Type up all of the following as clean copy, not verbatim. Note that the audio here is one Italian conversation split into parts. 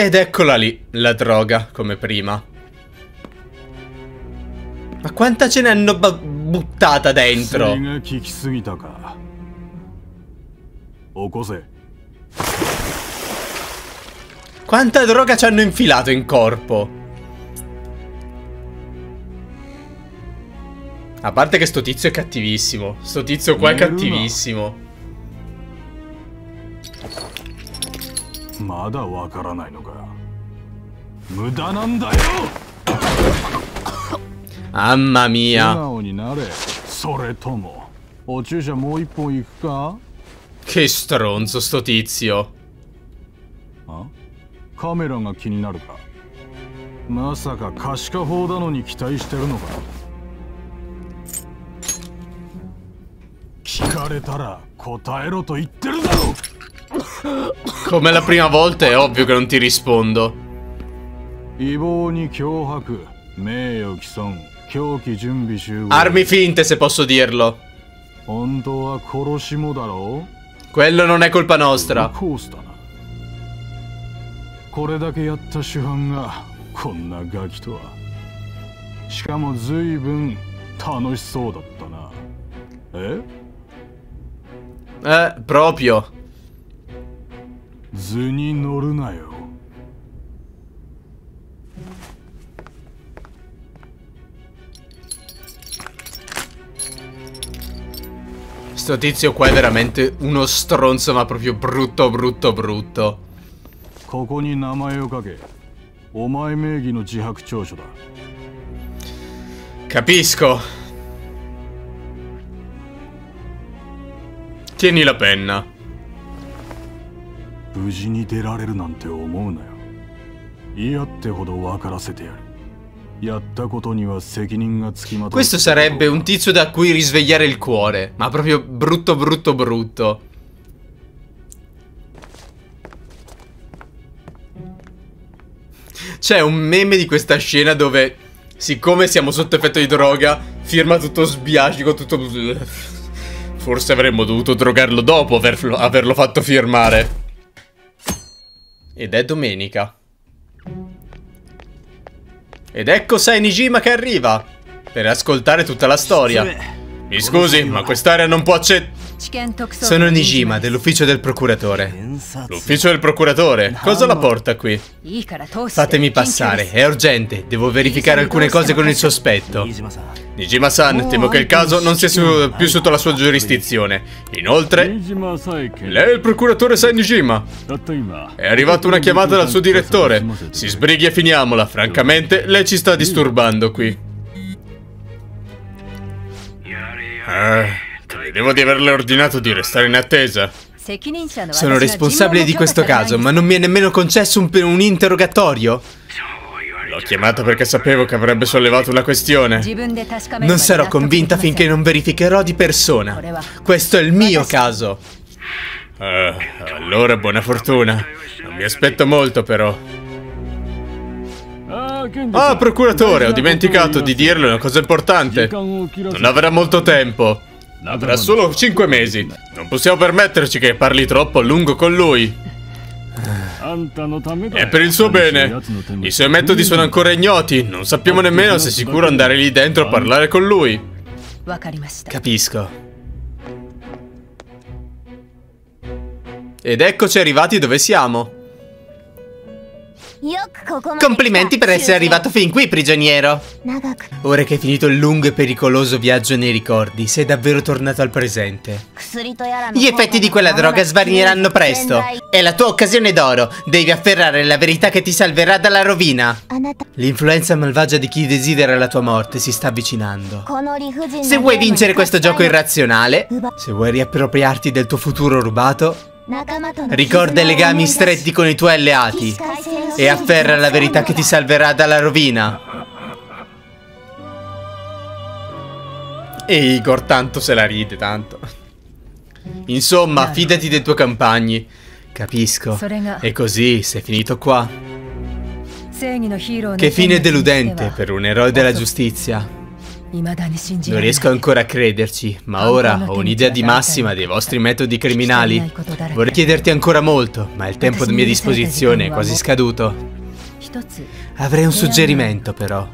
Ed eccola lì, la droga, come prima. Ma quanta ce ne hanno buttata dentro? Quanta droga ci hanno infilato in corpo? A parte che sto tizio è cattivissimo. Sto tizio qua è cattivissimo. Mamma mia. Che stronzo sto tizio. Come la prima volta è ovvio che non ti rispondo. Armi finte, se posso dirlo. Quello non è colpa nostra. Proprio. Sto tizio qua è veramente uno stronzo, ma proprio brutto, brutto, brutto. Capisco. Tieni la penna. Questo sarebbe un tizio da cui risvegliare il cuore, ma proprio brutto, brutto, brutto. C'è un meme di questa scena dove, siccome siamo sotto effetto di droga, firma tutto sbiacico, tutto... Forse avremmo dovuto drogarlo dopo averlo fatto firmare. Ed è domenica. Ed ecco Sae Niijima che arriva per ascoltare tutta la storia. Mi scusi, ma quest'area non può accettare. Sono Nijima dell'ufficio del procuratore. L'ufficio del procuratore? Cosa la porta qui? Fatemi passare, è urgente. Devo verificare alcune cose con il sospetto. Nijima-san, temo che il caso non sia più sotto la sua giurisdizione. Inoltre, lei è il procuratore Sae Niijima. È arrivata una chiamata dal suo direttore. Si sbrighi e finiamola. Francamente, lei ci sta disturbando qui. Credevo di averle ordinato di restare in attesa. Sono responsabile di questo caso, ma non mi è nemmeno concesso un interrogatorio. L'ho chiamata perché sapevo che avrebbe sollevato una questione. Non sarò convinta finché non verificherò di persona. Questo è il mio caso. Allora buona fortuna. Non mi aspetto molto però. Ah, procuratore, ho dimenticato di dirle una cosa importante. Non avrà molto tempo. Avrà solo 5 mesi. Non possiamo permetterci che parli troppo a lungo con lui. È per il suo bene. I suoi metodi sono ancora ignoti. Non sappiamo nemmeno se è sicuro andare lì dentro a parlare con lui. Capisco. Ed eccoci arrivati dove siamo. Complimenti per essere arrivato fin qui, prigioniero. Ora che hai finito il lungo e pericoloso viaggio nei ricordi, sei davvero tornato al presente. Gli effetti di quella droga svaniranno presto. È la tua occasione d'oro. Devi afferrare la verità che ti salverà dalla rovina. L'influenza malvagia di chi desidera la tua morte si sta avvicinando. Se vuoi vincere questo gioco irrazionale, se vuoi riappropriarti del tuo futuro rubato, ricorda i legami stretti con i tuoi alleati e afferra la verità che ti salverà dalla rovina. E Igor tanto se la ride, tanto. Insomma, fidati dei tuoi compagni. Capisco. E così sei finito qua. Che fine deludente per un eroe della giustizia. Non riesco ancora a crederci, ma ora ho un'idea di massima dei vostri metodi criminali. Vorrei chiederti ancora molto, ma il tempo a mia disposizione è quasi scaduto. Avrei un suggerimento, però.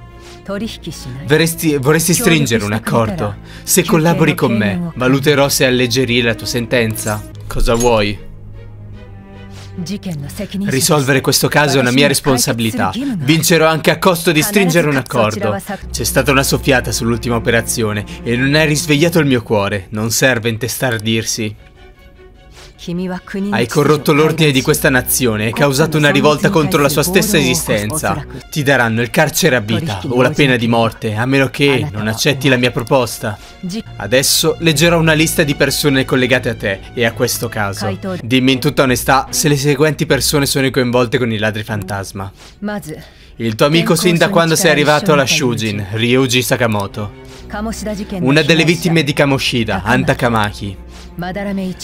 Vorresti stringere un accordo. Se collabori con me, valuterò se alleggerire la tua sentenza. Cosa vuoi? Risolvere questo caso è una mia responsabilità. Vincerò anche a costo di stringere un accordo. C'è stata una soffiata sull'ultima operazione e non hai risvegliato il mio cuore. Non serve intestardirsi. Hai corrotto l'ordine di questa nazione e causato una rivolta contro la sua stessa esistenza. Ti daranno il carcere a vita o la pena di morte, a meno che non accetti la mia proposta. Adesso leggerò una lista di persone collegate a te e a questo caso. Dimmi in tutta onestà se le seguenti persone sono coinvolte con i ladri fantasma. Il tuo amico sin da quando sei arrivato alla Shujin, Ryuji Sakamoto. Una delle vittime di Kamoshida, Ann Takamaki.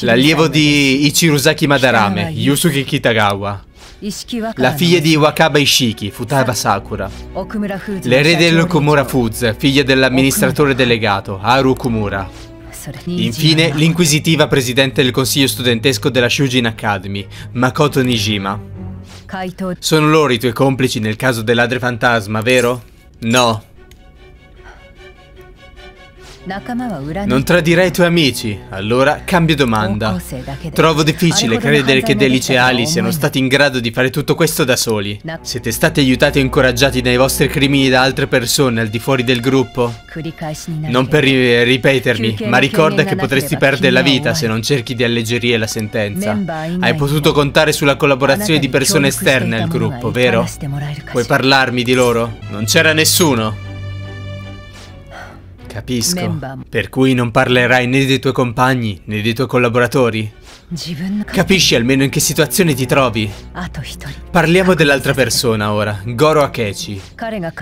L'allievo di Ichiryusai Madarame, Yusuke Kitagawa. La figlia di Wakaba Ishiki, Futaba Sakura. L'erede dell'Okumura Foods, figlia dell'amministratore delegato, Haru Okumura. Infine, l'inquisitiva presidente del consiglio studentesco della Shujin Academy, Makoto Nijima. Sono loro i tuoi complici nel caso del ladro fantasma, vero? No. Non tradirai i tuoi amici? Allora cambio domanda. Trovo difficile credere che dei liceali siano stati in grado di fare tutto questo da soli. Siete stati aiutati e incoraggiati dai vostri crimini da altre persone al di fuori del gruppo? Non per ripetermi, ma ricorda che potresti perdere la vita se non cerchi di alleggerire la sentenza. Hai potuto contare sulla collaborazione di persone esterne al gruppo, vero? Puoi parlarmi di loro? Non c'era nessuno? Capisco. Per cui non parlerai né dei tuoi compagni né dei tuoi collaboratori? Capisci almeno in che situazione ti trovi? Parliamo dell'altra persona ora, Goro Akechi.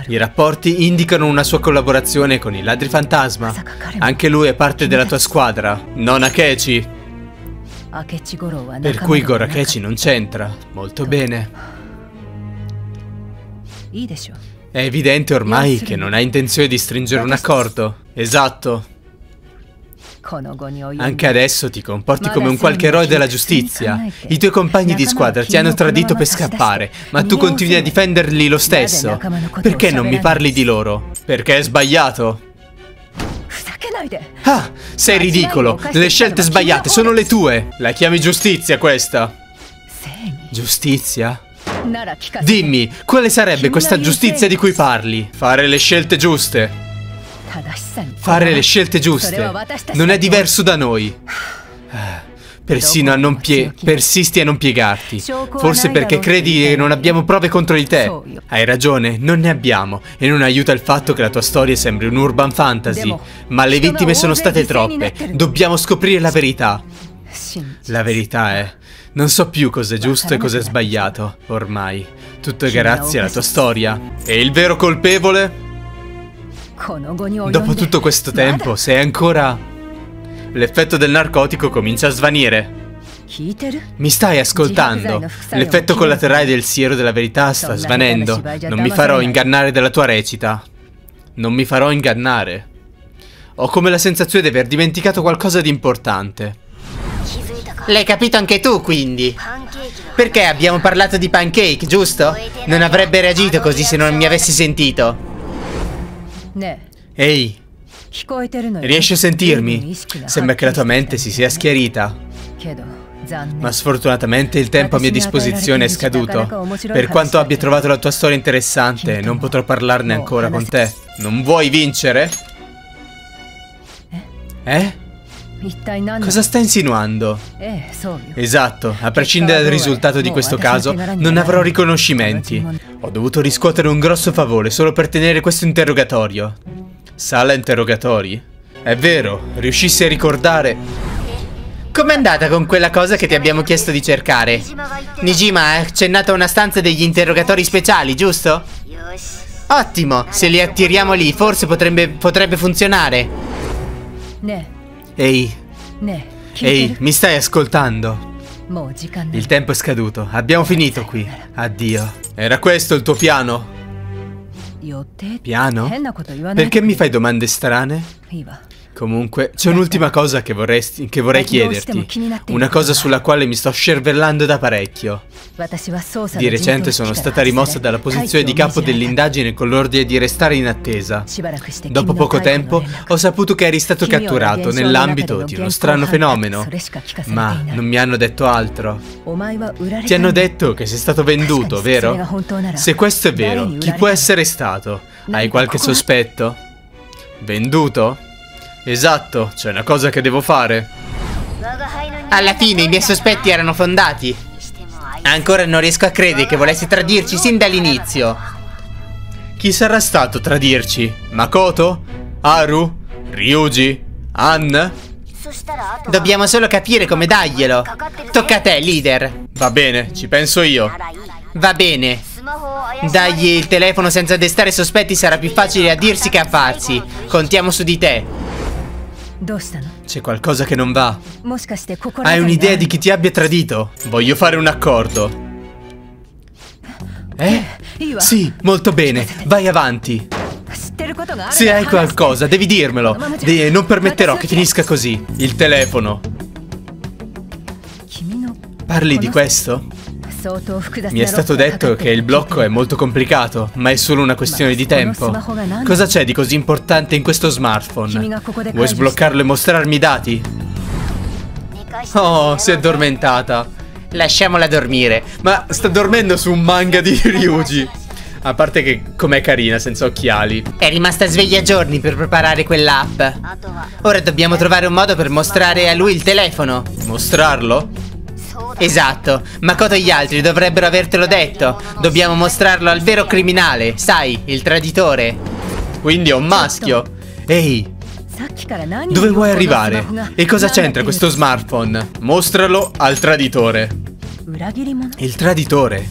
I rapporti indicano una sua collaborazione con i ladri fantasma. Anche lui è parte della tua squadra, non Akechi? Per cui Goro Akechi non c'entra. Molto bene. È evidente ormai che non hai intenzione di stringere un accordo. Esatto. Anche adesso ti comporti come un qualche eroe della giustizia. I tuoi compagni di squadra ti hanno tradito per scappare, ma tu continui a difenderli lo stesso. Perché non mi parli di loro? Perché è sbagliato. Ah, sei ridicolo. Le scelte sbagliate sono le tue. La chiami giustizia questa? Giustizia? Dimmi, quale sarebbe questa giustizia di cui parli? Fare le scelte giuste. Fare le scelte giuste. Non è diverso da noi. Persisti a non piegarti. Forse perché credi che non abbiamo prove contro di te. Hai ragione, non ne abbiamo. E non aiuta il fatto che la tua storia sembri un urban fantasy. Ma le vittime sono state troppe. Dobbiamo scoprire la verità. La verità è... non so più cosa è giusto e cosa è sbagliato, ormai. Tutto è grazie alla tua storia. E il vero colpevole? Dopo tutto questo tempo, sei ancora... L'effetto del narcotico comincia a svanire. Mi stai ascoltando? L'effetto collaterale del siero della verità sta svanendo. Non mi farò ingannare dalla tua recita. Non mi farò ingannare. Ho come la sensazione di aver dimenticato qualcosa di importante. L'hai capito anche tu, quindi? Perché abbiamo parlato di pancake, giusto? Non avrebbe reagito così se non mi avessi sentito. Ehi, riesci a sentirmi? Sembra che la tua mente si sia schiarita. Ma sfortunatamente il tempo a mia disposizione è scaduto. Per quanto abbia trovato la tua storia interessante, non potrò parlarne ancora con te. Non vuoi vincere? Eh? Cosa sta insinuando? Esatto, a prescindere dal risultato di questo caso, non avrò riconoscimenti. Ho dovuto riscuotere un grosso favore solo per tenere questo interrogatorio. Sala interrogatori? È vero, riuscissi a ricordare... Com'è andata con quella cosa che ti abbiamo chiesto di cercare? Nijima ha accennato a una stanza degli interrogatori speciali, giusto? Ottimo, se li attiriamo lì forse potrebbe funzionare. Ehi, mi stai ascoltando? Il tempo è scaduto, abbiamo finito qui. Addio. Era questo il tuo piano? Piano? Perché mi fai domande strane? Comunque, c'è un'ultima cosa che vorrei chiederti. Una cosa sulla quale mi sto scervellando da parecchio. Di recente sono stata rimossa dalla posizione di capo dell'indagine con l'ordine di restare in attesa. Dopo poco tempo ho saputo che eri stato catturato nell'ambito di uno strano fenomeno. Ma non mi hanno detto altro. Ti hanno detto che sei stato venduto, vero? Se questo è vero, chi può essere stato? Hai qualche sospetto? Venduto? Esatto, c'è una cosa che devo fare. Alla fine i miei sospetti erano fondati. Ancora non riesco a credere che volessi tradirci sin dall'inizio. Chi sarà stato tradirci? Makoto? Haru? Ryuji? Ann? Dobbiamo solo capire come darglielo. Tocca a te, leader. Va bene, ci penso io. Va bene. Dagli il telefono senza destare sospetti, sarà più facile a dirsi che a farsi. Contiamo su di te. C'è qualcosa che non va. Hai un'idea di chi ti abbia tradito? Voglio fare un accordo. Eh? Sì, molto bene, vai avanti. Se hai qualcosa, devi dirmelo. Non permetterò che finisca così. Il telefono. Parli di questo? Mi è stato detto che il blocco è molto complicato, ma è solo una questione di tempo. Cosa c'è di così importante in questo smartphone? Vuoi sbloccarlo e mostrarmi i dati? Oh, si è addormentata. Lasciamola dormire. Ma sta dormendo su un manga di Ryuji. A parte che com'è carina senza occhiali. È rimasta sveglia giorni per preparare quell'app. Ora dobbiamo trovare un modo per mostrare a lui il telefono. Mostrarlo? Esatto, Makoto e gli altri dovrebbero avertelo detto. Dobbiamo mostrarlo al vero criminale, sai, il traditore. Quindi è un maschio. Ehi, dove vuoi arrivare? E cosa c'entra questo smartphone? Mostralo al traditore. Il traditore?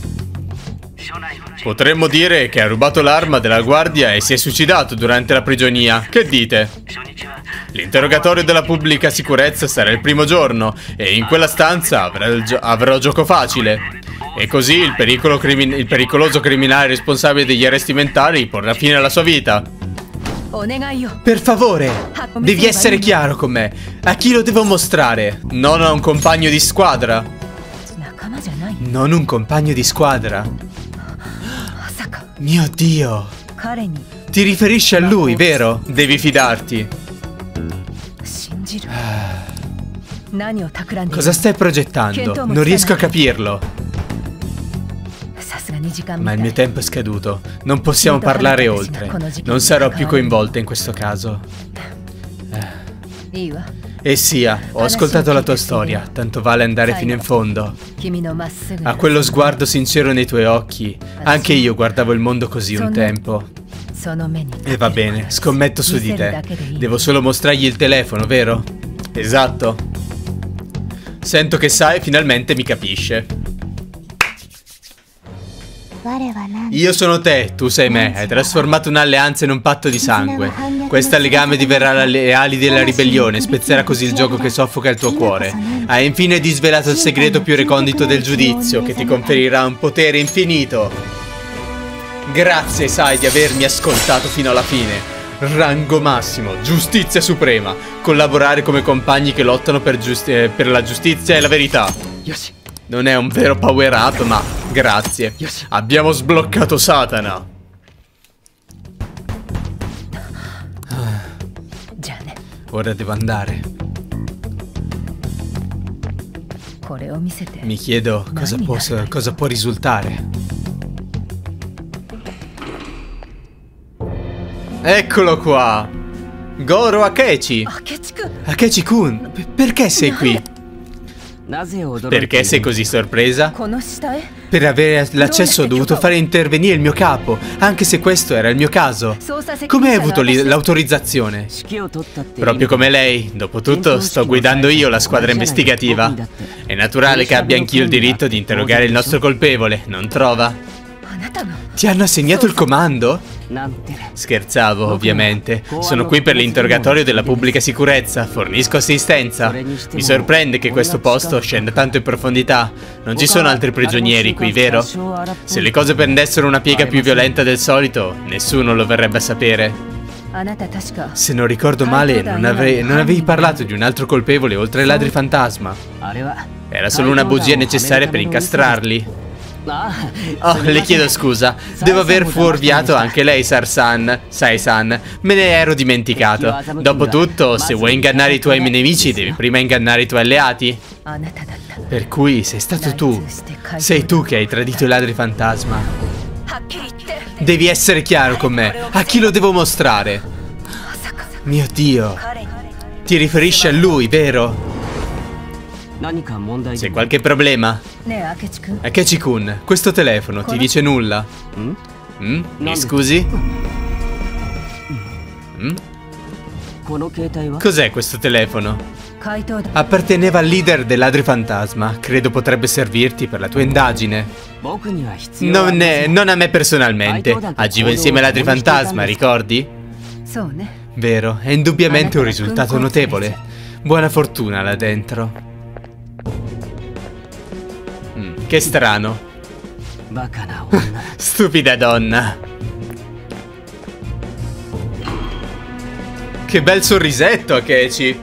Potremmo dire che ha rubato l'arma della guardia e si è suicidato durante la prigionia. Che dite? L'interrogatorio della pubblica sicurezza sarà il primo giorno e in quella stanza avrò gioco facile. E così il pericoloso criminale responsabile degli arresti mentali porrà fine alla sua vita. Per favore, devi essere chiaro con me. A chi lo devo mostrare? Non a un compagno di squadra. Non un compagno di squadra? Mio Dio! Ti riferisci a lui, vero? Devi fidarti. Cosa stai progettando? Non riesco a capirlo. Ma il mio tempo è scaduto. Non possiamo parlare oltre. Non sarò più coinvolta in questo caso. E sia, ho ascoltato la tua storia. Tanto vale andare fino in fondo. A quello sguardo sincero nei tuoi occhi. Anche io guardavo il mondo così un tempo. E va bene, scommetto su di te. Devo solo mostrargli il telefono, vero? Esatto. Sento che Sae finalmente mi capisce. Io sono te, tu sei me. Hai trasformato un'alleanza in un patto di sangue. Questa legame diverrà le ali della ribellione. Spezzerà così il gioco che soffoca il tuo cuore. Hai infine disvelato il segreto più recondito del giudizio, che ti conferirà un potere infinito. Grazie, Sai, di avermi ascoltato fino alla fine. Rango massimo, giustizia suprema. Collaborare come compagni che lottano per la giustizia e la verità. Non è un vero power up, ma grazie. Abbiamo sbloccato Satana. Ora devo andare. Mi chiedo cosa può risultare. Eccolo qua! Goro Akechi! Akechi-kun, perché sei qui? Perché sei così sorpresa? Per avere l'accesso ho dovuto fare intervenire il mio capo, anche se questo era il mio caso. Come hai avuto l'autorizzazione? Proprio come lei, dopotutto sto guidando io la squadra investigativa. È naturale che abbia anch'io il diritto di interrogare il nostro colpevole, non trova? Ti hanno assegnato il comando? Scherzavo, ovviamente. Sono qui per l'interrogatorio della pubblica sicurezza. Fornisco assistenza. Mi sorprende che questo posto scenda tanto in profondità. Non ci sono altri prigionieri qui, vero? Se le cose prendessero una piega più violenta del solito, nessuno lo verrebbe a sapere. Se non ricordo male, non avevi parlato di un altro colpevole oltre ai ladri fantasma. Era solo una bugia necessaria per incastrarli. Oh, le chiedo scusa. Devo aver fuorviato anche lei, Sai-san. Me ne ero dimenticato. Dopotutto, se vuoi ingannare i tuoi nemici, devi prima ingannare i tuoi alleati. Per cui sei stato tu. Sei tu che hai tradito i ladri fantasma. Devi essere chiaro con me. A chi lo devo mostrare? Mio Dio. Ti riferisci a lui, vero? C'è qualche problema? Akechi-kun, questo telefono ti dice nulla? Mi scusi? Cos'è questo telefono? Apparteneva al leader dei ladri fantasma. Credo potrebbe servirti per la tua indagine. Non a me personalmente. Agivo insieme ai ladri fantasma, ricordi? Vero, è indubbiamente un risultato notevole. Buona fortuna là dentro. Che strano. Stupida donna. Che bel sorrisetto, Akechi.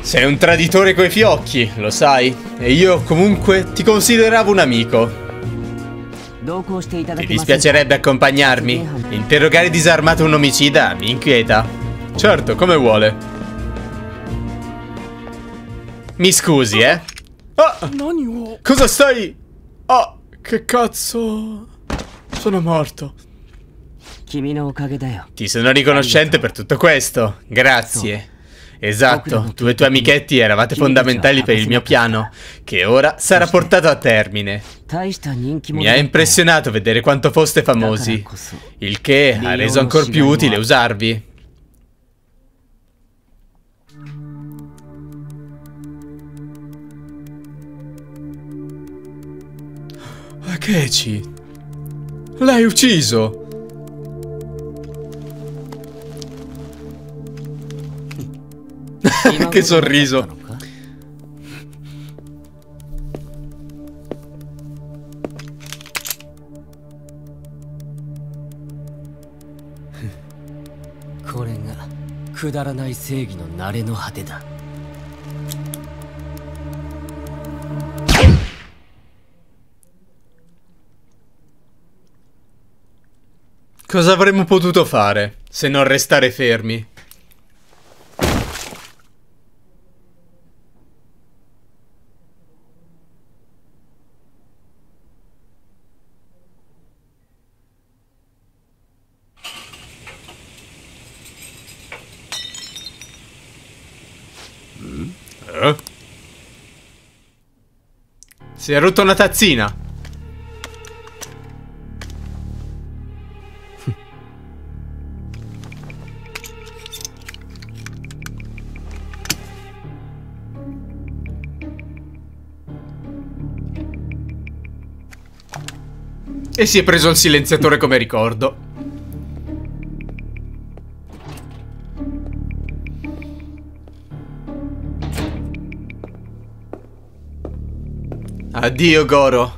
Sei un traditore coi fiocchi, lo sai. E io comunque ti consideravo un amico. Ti dispiacerebbe accompagnarmi? Interrogare disarmato un omicida mi inquieta. Certo, come vuole. Mi scusi, eh. Oh! Cosa stai? Oh, che cazzo? Sono morto. Ti sono riconoscente per tutto questo. Grazie. Esatto, tu e i tuoi amichetti eravate fondamentali per il mio piano, che ora sarà portato a termine. Mi ha impressionato vedere quanto foste famosi, il che ha reso ancora più utile usarvi. Akechi, l'hai ucciso. Che sorriso. Cosa avremmo potuto fare se non restare fermi? Si è rotta una tazzina. E si è preso il silenziatore come ricordo. Addio, Goro.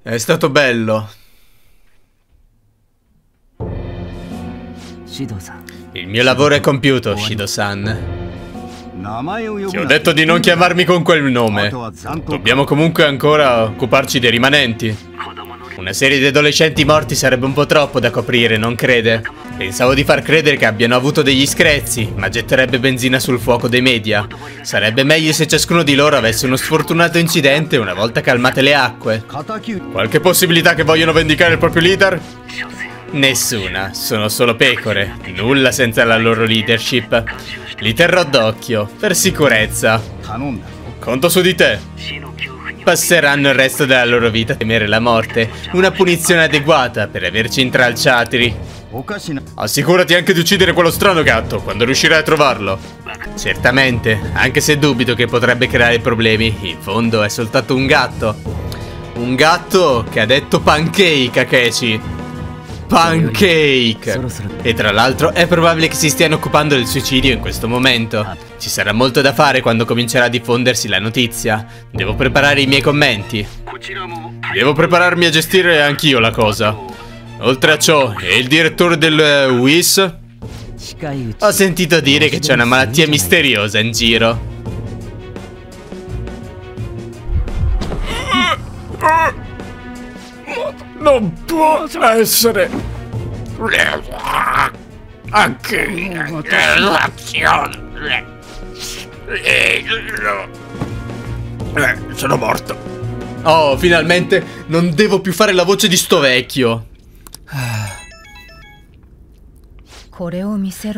È stato bello. Il mio lavoro è compiuto, Shido-san. Ti ho detto di non chiamarmi con quel nome. Dobbiamo comunque ancora occuparci dei rimanenti. Una serie di adolescenti morti sarebbe un po' troppo da coprire, non crede? Pensavo di far credere che abbiano avuto degli screzi, ma getterebbe benzina sul fuoco dei media. Sarebbe meglio se ciascuno di loro avesse uno sfortunato incidente una volta calmate le acque. Qualche possibilità che vogliono vendicare il proprio leader? Nessuna, sono solo pecore. Nulla senza la loro leadership. Li terrò d'occhio, per sicurezza. Conto su di te. Passeranno il resto della loro vita a temere la morte. Una punizione adeguata per averci intralciati. Assicurati anche di uccidere quello strano gatto quando riuscirai a trovarlo. Certamente, anche se dubito che potrebbe creare problemi. In fondo è soltanto un gatto. Un gatto che ha detto pancake, Akechi. Pancake. E tra l'altro è probabile che si stiano occupando del suicidio in questo momento. Ci sarà molto da fare quando comincerà a diffondersi la notizia. Devo preparare i miei commenti. Devo prepararmi a gestire anch'io la cosa. Oltre a ciò, è il direttore del WIS? Ho sentito dire che c'è una malattia misteriosa in giro. Non può essere. Anche in relazione. Sono morto. Oh, finalmente non devo più fare la voce di sto vecchio.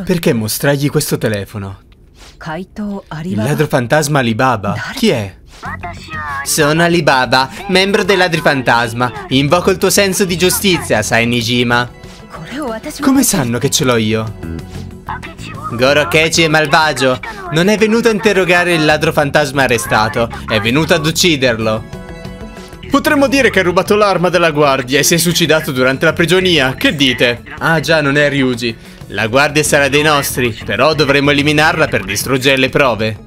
Perché mostrargli questo telefono? Il ladro fantasma Alibaba. Chi è? Sono Alibaba, membro dei Ladri Fantasma. Invoco il tuo senso di giustizia, Sae Niijima. Come sanno che ce l'ho io? Goro Akechi è malvagio. Non è venuto a interrogare il ladro fantasma arrestato, è venuto ad ucciderlo. Potremmo dire che ha rubato l'arma della guardia e si è suicidato durante la prigionia. Che dite? Ah già, non è Ryuji. La guardia sarà dei nostri, però dovremmo eliminarla per distruggere le prove.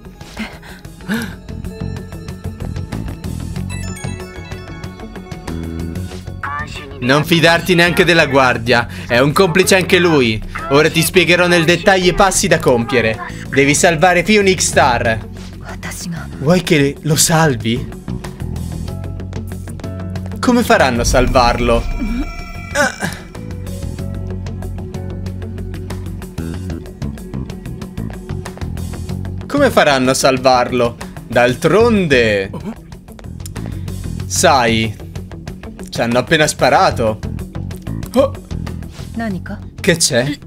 Non fidarti neanche della guardia, è un complice anche lui. Ora ti spiegherò nel dettaglio i passi da compiere. Devi salvare Phoenix Star. Vuoi che lo salvi? Come faranno a salvarlo? Ah. Come faranno a salvarlo? D'altronde... Sai... Ci hanno appena sparato. Oh. Che c'è?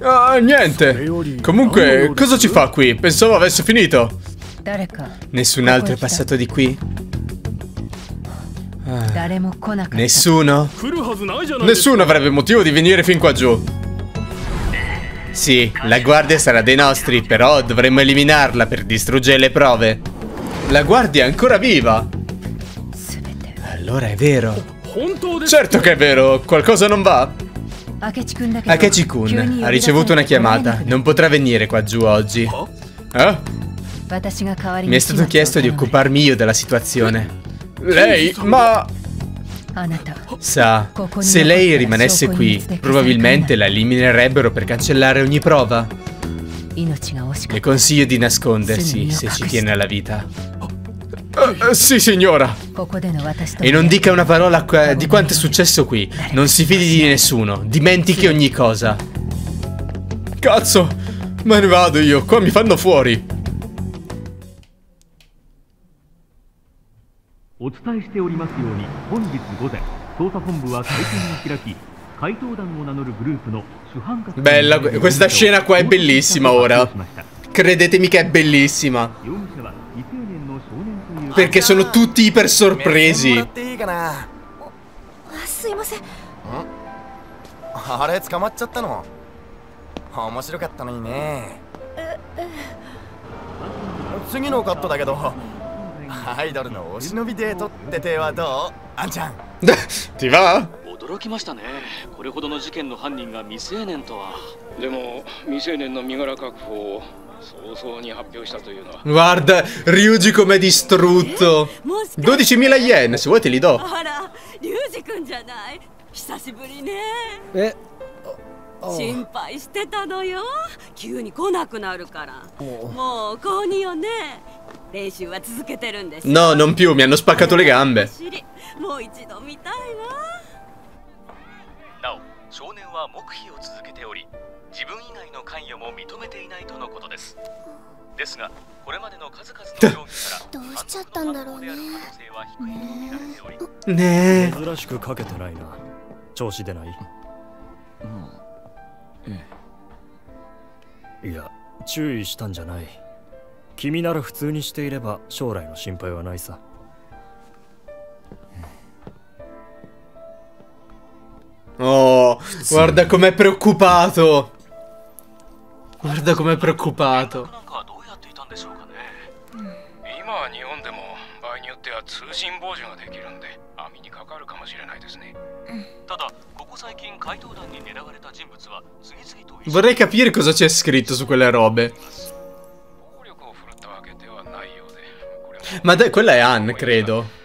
Ah, niente. Comunque, cosa ci fa qui? Pensavo avesse finito. Nessun altro è passato di qui? Ah. Nessuno? Nessuno avrebbe motivo di venire fin qua giù. Sì, la guardia sarà dei nostri, però dovremmo eliminarla per distruggere le prove. La guardia è ancora viva. Allora è vero. Certo che è vero, qualcosa non va. Akechi-kun ha ricevuto una chiamata, non potrà venire qua giù oggi. Eh? Mi è stato chiesto di occuparmi io della situazione. Lei, ma... Sa, se lei rimanesse qui, probabilmente la eliminerebbero per cancellare ogni prova. Le consiglio di nascondersi se ci tiene alla vita. Sì signora. E non dica una parola di quanto è successo qui. Non si fidi di nessuno. Dimentichi ogni cosa. Cazzo, me ne vado io. Qua mi fanno fuori. Bella, questa scena qua è bellissima ora. Credetemi che è bellissima. Perché sono tutti iper sorpresi. Ti va? Guarda, Ryuji com'è distrutto. 12.000 yen, se vuoi te li do. No, non più, mi hanno spaccato le gambe. Oh, guarda com'è preoccupato. Guarda com'è preoccupato. Vorrei capire cosa c'è scritto su quelle robe. Ma quella è Ann, credo.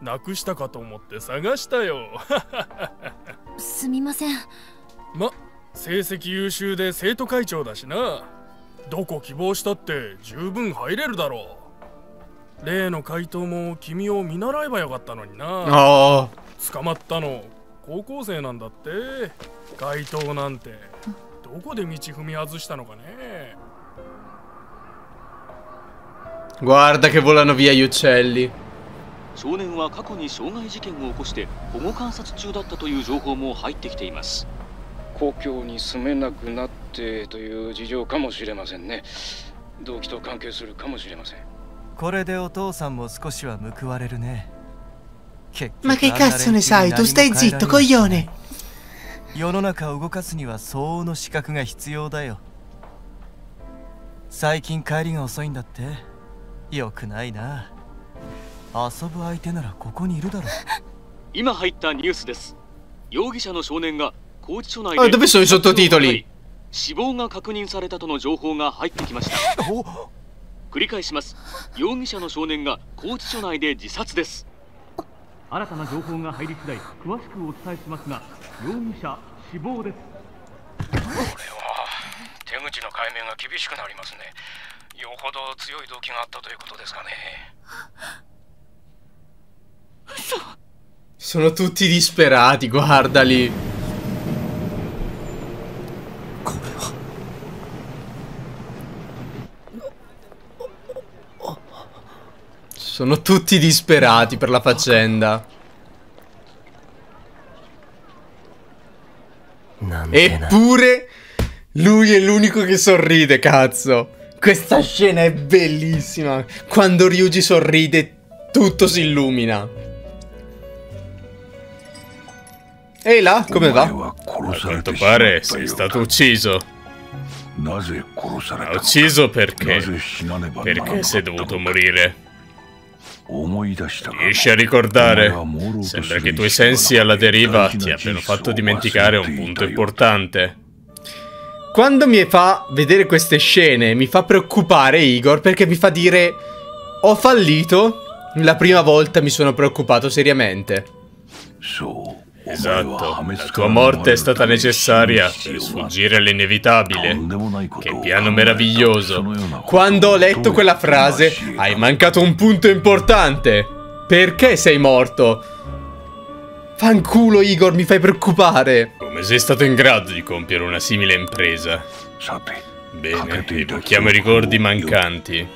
Guarda che volano via gli uccelli. Ma che cazzo ne sai? Tu stai zitto, coglione. Oh, dove sono i sottotitoli? Sono tutti disperati, guardali. Sono tutti disperati per la faccenda. Eppure lui è l'unico che sorride, cazzo. Questa scena è bellissima. Quando Ryuji sorride, tutto si illumina. Ehi là, come va? A quanto pare sei stato ucciso. Ha ucciso perché sei dovuto morire. Riesci a ricordare? Sembra che i tuoi sensi alla deriva ti abbiano fatto dimenticare un punto importante. Quando mi fa vedere queste scene mi fa preoccupare Igor, perché mi fa dire: ho fallito. La prima volta mi sono preoccupato seriamente. Esatto, la tua morte è stata necessaria per sfuggire all'inevitabile. Che piano meraviglioso. Quando ho letto quella frase: hai mancato un punto importante, perché sei morto? Fanculo Igor, mi fai preoccupare. Come sei stato in grado di compiere una simile impresa? Bene, rievochiamo i ricordi mancanti.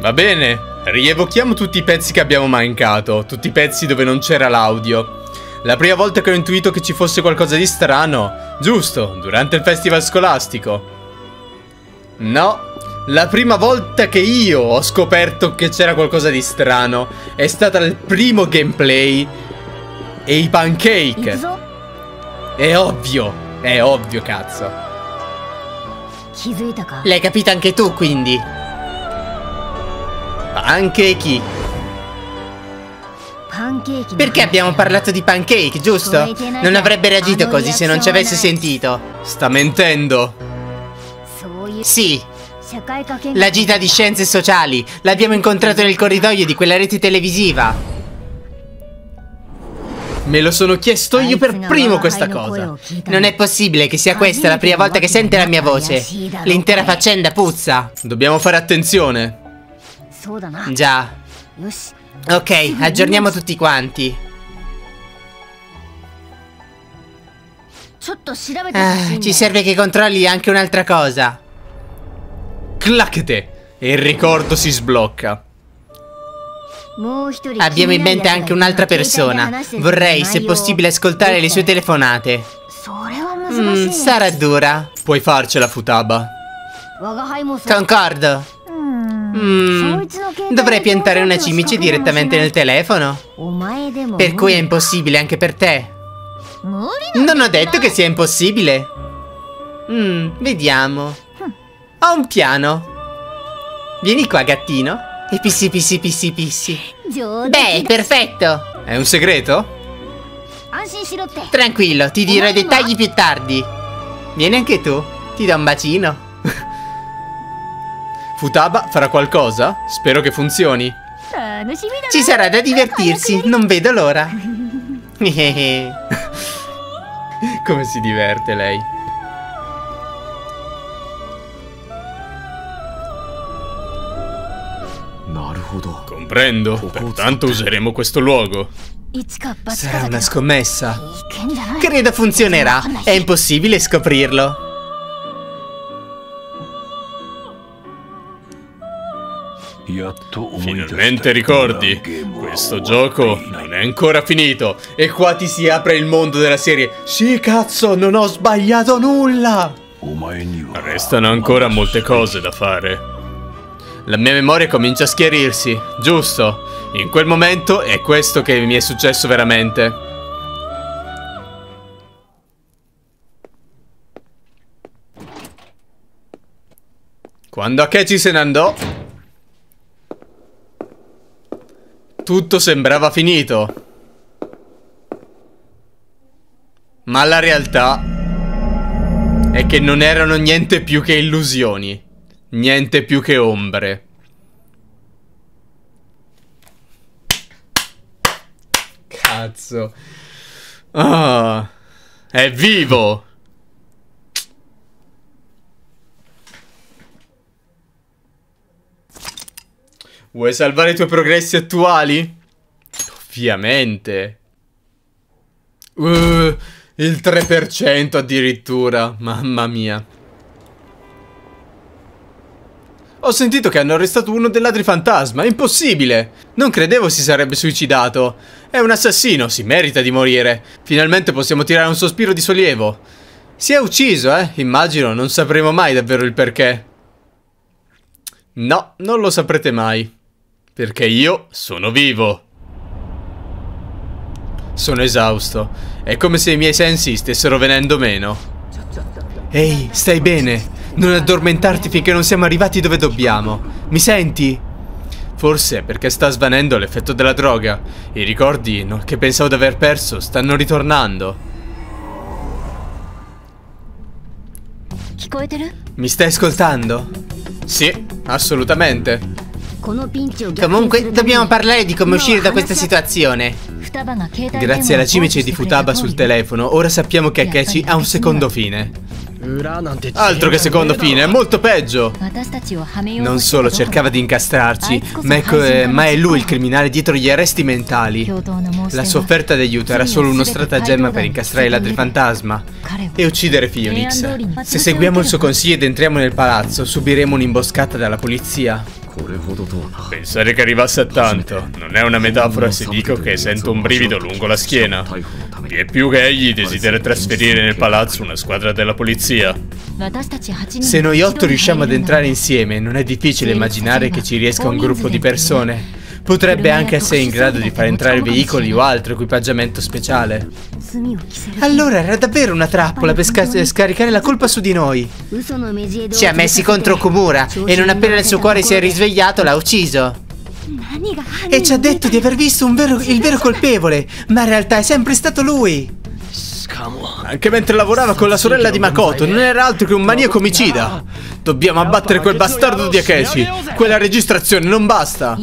Va bene, rievochiamo tutti i pezzi che abbiamo mancato, tutti i pezzi dove non c'era l'audio. La prima volta che ho intuito che ci fosse qualcosa di strano, giusto, durante il festival scolastico. No, la prima volta che io ho scoperto che c'era qualcosa di strano è stata il primo gameplay e i pancake. È ovvio, cazzo. L'hai capita anche tu, quindi? Pancake. Perché abbiamo parlato di pancake, giusto? Non avrebbe reagito così se non ci avesse sentito. Sta mentendo. Sì. La gita di scienze sociali. L'abbiamo incontrato nel corridoio di quella rete televisiva. Me lo sono chiesto io per primo questa cosa. Non è possibile che sia questa la prima volta che sente la mia voce. L'intera faccenda puzza. Dobbiamo fare attenzione. Già. Ok, aggiorniamo tutti quanti. Ci serve che controlli anche un'altra cosa. Clacchete! E il ricordo si sblocca. Abbiamo in mente anche un'altra persona. Vorrei, se possibile, ascoltare le sue telefonate. Sarà dura. Puoi farcela, Futaba. Concordo. Dovrei piantare una cimice direttamente nel telefono. Per cui è impossibile anche per te. Non ho detto che sia impossibile. Vediamo. Ho un piano. Vieni qua, gattino. E pissi, pissi, pissi, pissi. Beh, perfetto. È un segreto? Tranquillo, ti dirò i dettagli più tardi. Vieni anche tu. Ti do un bacino. Futaba farà qualcosa? Spero che funzioni. Ci sarà da divertirsi. Non vedo l'ora. Come si diverte lei. Comprendo, pertanto useremo questo luogo. Sarà una scommessa. Credo funzionerà. È impossibile scoprirlo. Finalmente ricordi. Questo gioco non è ancora finito. E qua ti si apre il mondo della serie. Sì, cazzo, non ho sbagliato nulla. Restano ancora molte cose da fare. La mia memoria comincia a schiarirsi, giusto? In quel momento è questo che mi è successo veramente. Quando Akechi se ne andò, tutto sembrava finito. Ma la realtà è che non erano niente più che illusioni. Niente più che ombre. Cazzo. Ah, è vivo. Vuoi salvare i tuoi progressi attuali? Ovviamente. Il 3% addirittura. Mamma mia. Ho sentito che hanno arrestato uno dei Ladri Fantasma, impossibile! Non credevo si sarebbe suicidato. È un assassino, si merita di morire. Finalmente possiamo tirare un sospiro di sollievo. Si è ucciso, immagino, non sapremo mai davvero il perché. No, non lo saprete mai. Perché io sono vivo. Sono esausto. È come se i miei sensi stessero venendo meno. Ehi, stai bene? Non addormentarti finché non siamo arrivati dove dobbiamo. Mi senti? Forse è perché sta svanendo l'effetto della droga. I ricordi che pensavo di aver perso stanno ritornando. Mi stai ascoltando? Sì, assolutamente. Comunque, dobbiamo parlare di come uscire da questa situazione. Grazie alla cimice di Futaba sul telefono, ora sappiamo che Akechi ha un secondo fine. Altro che secondo fine, è molto peggio. Non solo cercava di incastrarci, ma è lui il criminale dietro gli arresti mentali. La sua offerta di aiuto era solo uno stratagemma per incastrare i Ladri Fantasma e uccidere Phoenix. Se seguiamo il suo consiglio ed entriamo nel palazzo, subiremo un'imboscata dalla polizia. Pensare che arrivasse a tanto. Non è una metafora se dico che sento un brivido lungo la schiena. Vi è più che egli desidera trasferire nel palazzo una squadra della polizia. Se noi 8 riusciamo ad entrare insieme, non è difficile immaginare che ci riesca un gruppo di persone. Potrebbe anche essere in grado di far entrare veicoli o altro equipaggiamento speciale. Allora era davvero una trappola per scaricare la colpa su di noi. Ci ha messi contro Okumura e non appena il suo cuore si è risvegliato l'ha ucciso. E ci ha detto di aver visto il vero colpevole, ma in realtà è sempre stato lui. Anche mentre lavorava con la sorella di Makoto, non era altro che un maniaco omicida. Dobbiamo abbattere quel bastardo di Akechi. Quella registrazione non basta.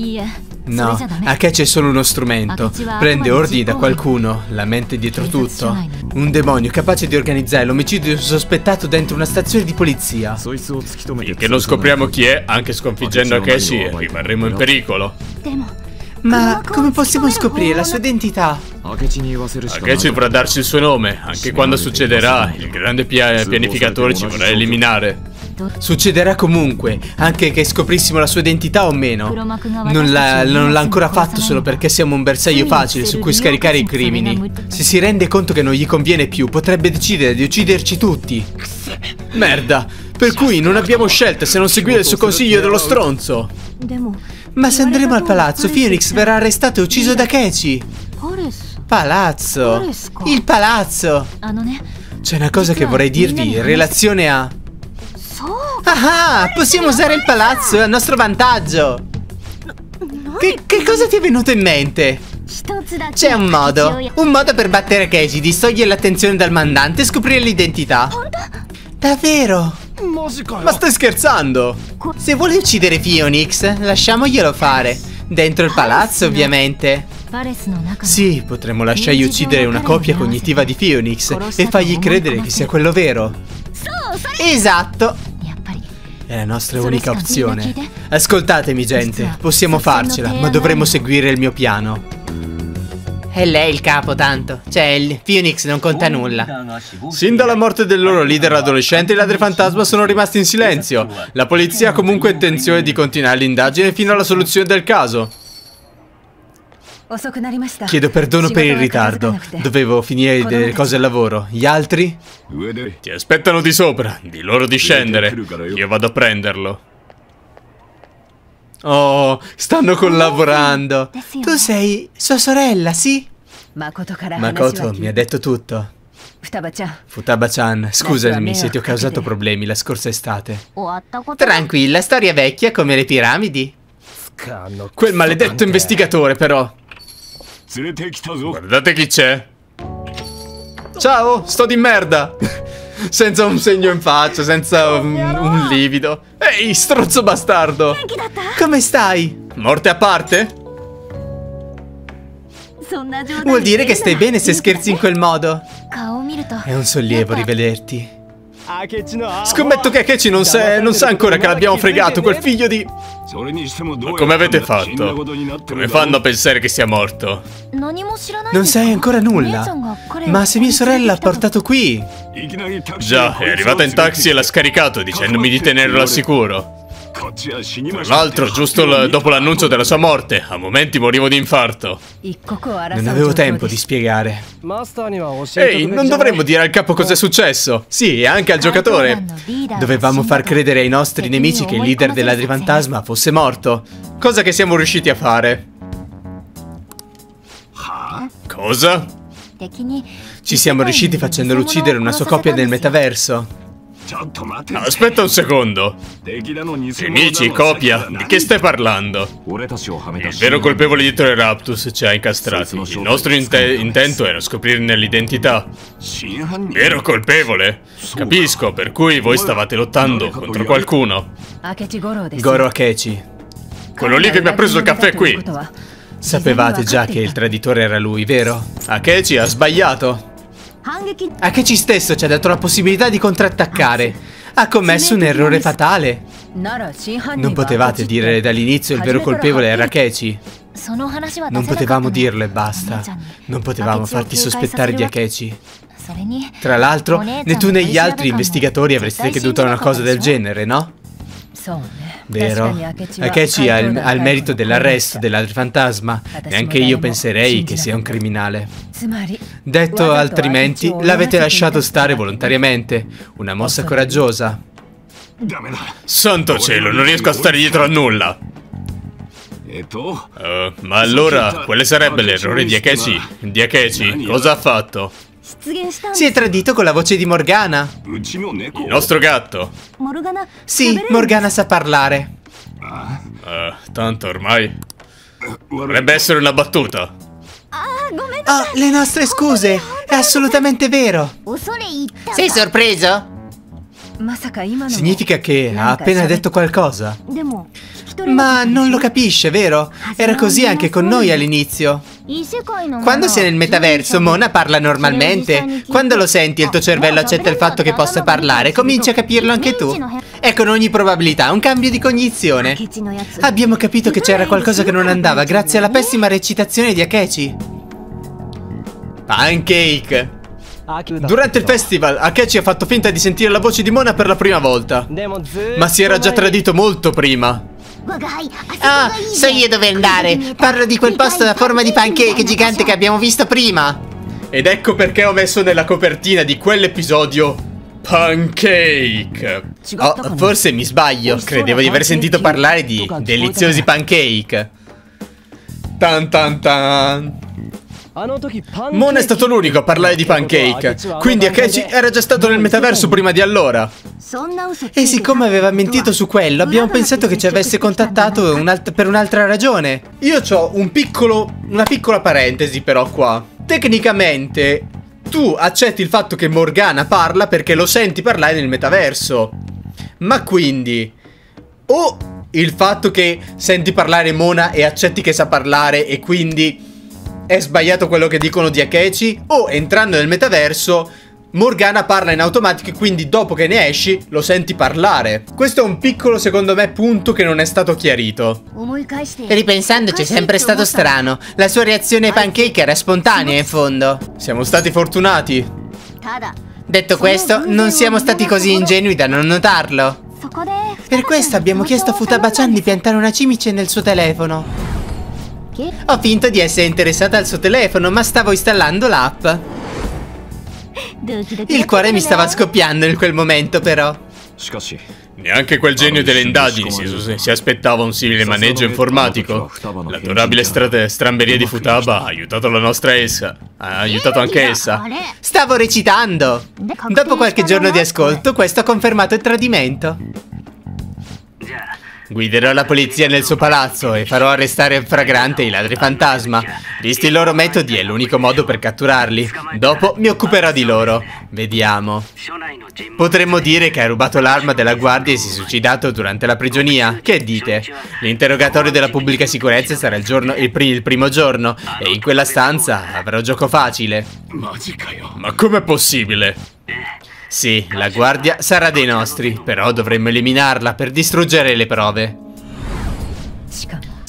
No, Akechi è solo uno strumento. Prende ordini da qualcuno, la mente dietro tutto. Un demonio capace di organizzare l'omicidio sospettato dentro una stazione di polizia. Finché non scopriamo chi è, anche sconfiggendo Akechi, rimarremo in pericolo. Ma come possiamo scoprire la sua identità? Akechi vorrà darci il suo nome. Anche quando succederà, il grande pianificatore ci vorrà eliminare. Succederà comunque, anche che scoprissimo la sua identità o meno. Non l'ha ancora fatto solo perché siamo un bersaglio facile su cui scaricare i crimini. Se si rende conto che non gli conviene più, potrebbe decidere di ucciderci tutti. Merda, per cui non abbiamo scelta se non seguire il suo consiglio dello stronzo. Ma se andremo al palazzo, Phoenix verrà arrestato e ucciso da Akechi. Palazzo, il palazzo. C'è una cosa che vorrei dirvi in relazione a... Ah, possiamo usare il palazzo a nostro vantaggio! Che cosa ti è venuto in mente? C'è un modo per battere Akechi, distogliere l'attenzione dal mandante e scoprire l'identità. Davvero? Ma stai scherzando? Se vuole uccidere Phoenix, lasciamoglielo fare. Dentro il palazzo, ovviamente. Sì, potremmo lasciargli uccidere una copia cognitiva di Phoenix e fargli credere che sia quello vero. Esatto! È la nostra unica opzione. Ascoltatemi, gente, possiamo farcela, ma dovremmo seguire il mio piano. È lei il capo, tanto. Cioè, il Phoenix non conta nulla. Sin dalla morte del loro leader adolescente, i Ladri Fantasma sono rimasti in silenzio. La polizia ha comunque intenzione di continuare l'indagine fino alla soluzione del caso. Chiedo perdono per il ritardo. Dovevo finire delle cose al lavoro. Gli altri? Ti aspettano di sopra. Di loro di scendere. Io vado a prenderlo. Oh, stanno collaborando. Tu sei sua sorella, sì? Makoto mi ha detto tutto. Futaba-chan, scusami se ti ho causato problemi la scorsa estate. Tranquilla, storia vecchia come le piramidi. Quel maledetto investigatore, però. Guardate chi c'è. Ciao, sto di merda. Senza un segno in faccia, senza un livido. Ehi, strozzo bastardo. Come stai? Morte a parte? Vuol dire che stai bene se scherzi in quel modo. È un sollievo rivederti. Scommetto che Akechi non sa ancora che l'abbiamo fregato, quel figlio di... Ma come avete fatto? Come fanno a pensare che sia morto? Non sai ancora nulla. Ma se mia sorella l'ha portato qui... Già, è arrivata in taxi e l'ha scaricato dicendomi di tenerlo al sicuro. Tra l'altro, giusto dopo l'annuncio della sua morte, a momenti morivo di infarto. Non avevo tempo di spiegare. Ehi, non dovremmo dire al capo cos'è successo? Sì, e anche al giocatore. Dovevamo far credere ai nostri nemici che il leader della Ladri Fantasma fosse morto. Cosa che siamo riusciti a fare. Cosa? Ci siamo riusciti facendolo uccidere una sua copia nel metaverso. Aspetta un secondo. Nemici, copia, di che stai parlando? Il vero colpevole dietro il Raptus ci ha incastrati. Il nostro intento era scoprirne l'identità. Vero colpevole? Capisco, per cui voi stavate lottando contro qualcuno. Goro Akechi. Quello lì che mi ha preso il caffè qui. Sapevate già che il traditore era lui, vero? Akechi ha sbagliato. Akechi stesso ci ha dato la possibilità di contrattaccare. Ha commesso un errore fatale. Non potevate dire dall'inizio il vero colpevole era Akechi. Non potevamo dirlo e basta. Non potevamo farti sospettare di Akechi. Tra l'altro, né tu né gli altri investigatori avreste creduto a una cosa del genere, no? Vero. Akechi ha il merito dell'arresto della Ladri Fantasma. E anche io penserei che sia un criminale. Detto altrimenti, l'avete lasciato stare volontariamente. Una mossa coraggiosa. Santo cielo, non riesco a stare dietro a nulla. Ma allora, quale sarebbe l'errore di Akechi? Di Akechi, cosa ha fatto? Si è tradito con la voce di Morgana. Il nostro gatto. Sì, Morgana sa parlare. Tanto ormai. Dovrebbe essere una battuta. Oh, le nostre scuse. È assolutamente vero. Sei sorpreso? Significa che ha appena detto qualcosa. Ma non lo capisce, vero? Era così anche con noi all'inizio. Quando sei nel metaverso, Mona parla normalmente. Quando lo senti e il tuo cervello accetta il fatto che possa parlare, cominci a capirlo anche tu. È con ogni probabilità un cambio di cognizione. Abbiamo capito che c'era qualcosa che non andava grazie alla pessima recitazione di Akechi. Pancake. Durante il festival, Akechi ha fatto finta di sentire la voce di Mona per la prima volta. Ma si era già tradito molto prima. Ah, so io dove andare. Parlo di quel posto a forma di pancake gigante che abbiamo visto prima. Ed ecco perché ho messo nella copertina di quell'episodio pancake. Oh, forse mi sbaglio. Credevo di aver sentito parlare di deliziosi pancake. Tan tan tan. Mon è stato l'unico a parlare di pancake, quindi Akechi era già stato nel metaverso prima di allora. E siccome aveva mentito su quello, abbiamo pensato che ci avesse contattato per un'altra ragione. Io ho una piccola parentesi però qua. Tecnicamente, tu accetti il fatto che Morgana parla perché lo senti parlare nel metaverso. Ma quindi, o il fatto che senti parlare Mona e accetti che sa parlare e quindi è sbagliato quello che dicono di Akechi, o entrando nel metaverso Morgana parla in automatico e quindi dopo che ne esci lo senti parlare. Questo è un piccolo, secondo me, punto che non è stato chiarito. Ripensandoci è sempre stato strano. La sua reazione ai pancake era spontanea in fondo. Siamo stati fortunati. Detto questo, non siamo stati così ingenui da non notarlo. Per questo abbiamo chiesto a Futaba-chan di piantare una cimice nel suo telefono. Ho finto di essere interessata al suo telefono, ma stavo installando l'app. Il cuore mi stava scoppiando in quel momento, però. Neanche quel genio delle indagini si aspettava un simile maneggio informatico. L'adorabile stramberia di Futaba ha aiutato anche essa. Stavo recitando. Dopo qualche giorno di ascolto, questo ha confermato il tradimento. Guiderò la polizia nel suo palazzo e farò arrestare in flagrante i ladri fantasma. Visti i loro metodi, è l'unico modo per catturarli. Dopo mi occuperò di loro. Vediamo. Potremmo dire che ha rubato l'arma della guardia e si è suicidato durante la prigionia. Che dite? L'interrogatorio della pubblica sicurezza sarà il primo giorno e in quella stanza avrò gioco facile. Ma com'è possibile? Sì, la guardia sarà dei nostri, però dovremmo eliminarla per distruggere le prove.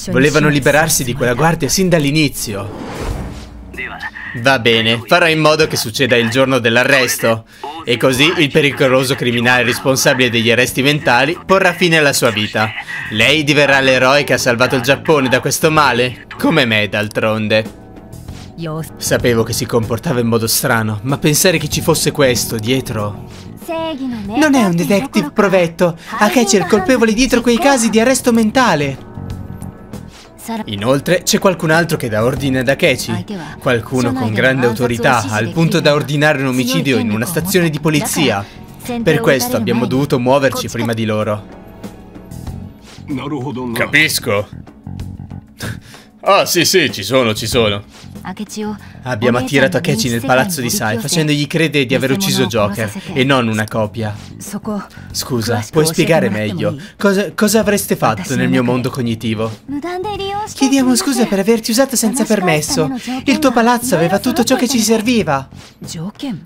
Volevano liberarsi di quella guardia sin dall'inizio. Va bene, farò in modo che succeda il giorno dell'arresto. E così il pericoloso criminale responsabile degli arresti mentali porrà fine alla sua vita. Lei diverrà l'eroe che ha salvato il Giappone da questo male, come me d'altronde. Sapevo che si comportava in modo strano, ma pensare che ci fosse questo dietro... Non è un detective provetto. Akechi è il colpevole dietro quei casi di arresto mentale. Inoltre c'è qualcun altro che dà ordine ad Akechi. Qualcuno con grande autorità, al punto da ordinare un omicidio in una stazione di polizia. Per questo abbiamo dovuto muoverci prima di loro. Capisco. Ah, sì, ci sono. Abbiamo attirato Akechi nel palazzo di Sai, facendogli credere di aver ucciso Joker e non una copia. Scusa, puoi spiegare meglio? Cosa avreste fatto nel mio mondo cognitivo? Chiediamo scusa per averti usata senza permesso. Il tuo palazzo aveva tutto ciò che ci serviva.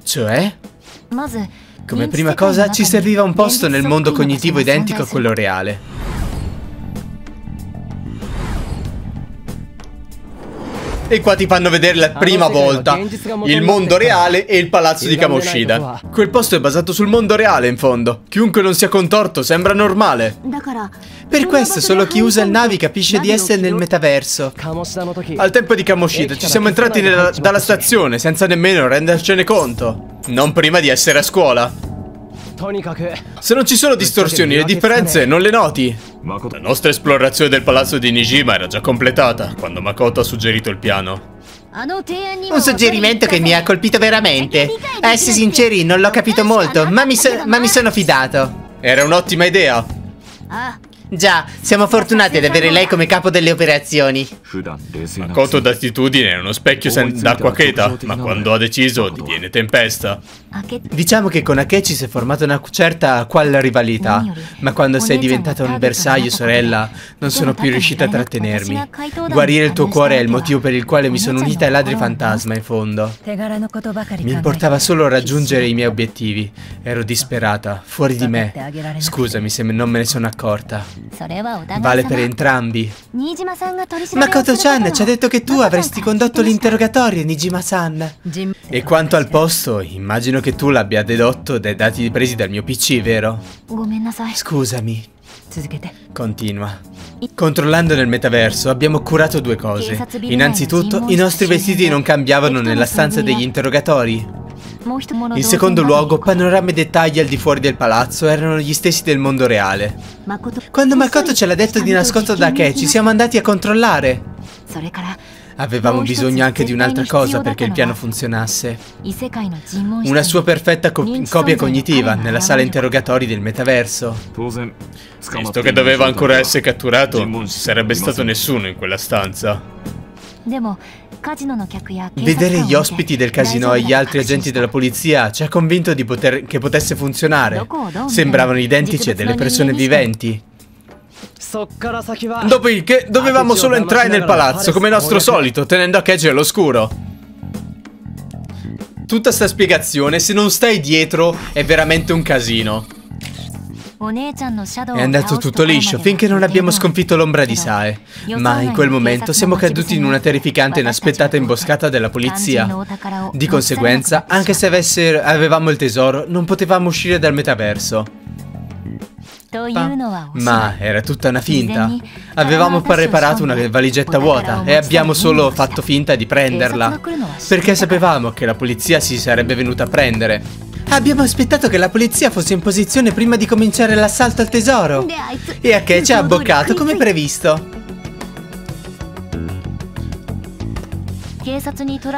Cioè? Come prima cosa ci serviva un posto nel mondo cognitivo identico a quello reale. E qua ti fanno vedere la prima volta il mondo reale e il palazzo di Kamoshida. Quel posto è basato sul mondo reale in fondo. Chiunque non sia contorto sembra normale. Per questo solo chi usa il navi capisce di essere nel metaverso. Al tempo di Kamoshida ci siamo entrati dalla stazione senza nemmeno rendercene conto. Non prima di essere a scuola. Se non ci sono distorsioni, le differenze non le noti. La nostra esplorazione del palazzo di Nijima era già completata quando Makoto ha suggerito il piano. Un suggerimento che mi ha colpito veramente. A essere sinceri, non l'ho capito molto, ma mi sono fidato. Era un'ottima idea. Già, siamo fortunati ad avere lei come capo delle operazioni. Makoto d'attitudine è uno specchio d'acqua cheta, ma quando ha deciso diviene tempesta. Diciamo che con Akechi si è formata una certa qual rivalità, ma quando sei diventata un bersaglio, sorella, non sono più riuscita a trattenermi. Guarire il tuo cuore è il motivo per il quale mi sono unita ai ladri fantasma, in fondo. Mi importava solo raggiungere i miei obiettivi. Ero disperata, fuori di me. Scusami se non me ne sono accorta. Vale per entrambi. Makoto-chan ci ha detto che tu avresti condotto l'interrogatorio, Nijima-san. E quanto al posto, immagino che tu l'abbia dedotto dai dati presi dal mio PC, vero? Scusami. Continua. Controllando nel metaverso abbiamo curato due cose. Innanzitutto, i nostri vestiti non cambiavano nella stanza degli interrogatori. In secondo luogo, panorami e dettagli al di fuori del palazzo erano gli stessi del mondo reale. Quando Makoto ce l'ha detto di nascosto da Akechi, siamo andati a controllare. Avevamo bisogno anche di un'altra cosa perché il piano funzionasse. Una sua perfetta copia cognitiva nella sala interrogatori del metaverso. Visto che doveva ancora essere catturato, non ci sarebbe stato nessuno in quella stanza. Vedere gli ospiti del casino e gli altri agenti della polizia ci ha convinto di che potesse funzionare. Sembravano identici a delle persone viventi. Dopodiché dovevamo solo entrare nel palazzo come nostro solito, tenendo Akechi all'oscuro. Tutta sta spiegazione, se non stai dietro, è veramente un casino. È andato tutto liscio finché non abbiamo sconfitto l'ombra di Sae. Ma in quel momento siamo caduti in una terrificante e inaspettata imboscata della polizia. Di conseguenza, anche se avevamo il tesoro, non potevamo uscire dal metaverso. Ma era tutta una finta. Avevamo preparato una valigetta vuota e abbiamo solo fatto finta di prenderla, perché sapevamo che la polizia si sarebbe venuta a prendere. Abbiamo aspettato che la polizia fosse in posizione prima di cominciare l'assalto al tesoro, e Akechi ha abboccato come previsto.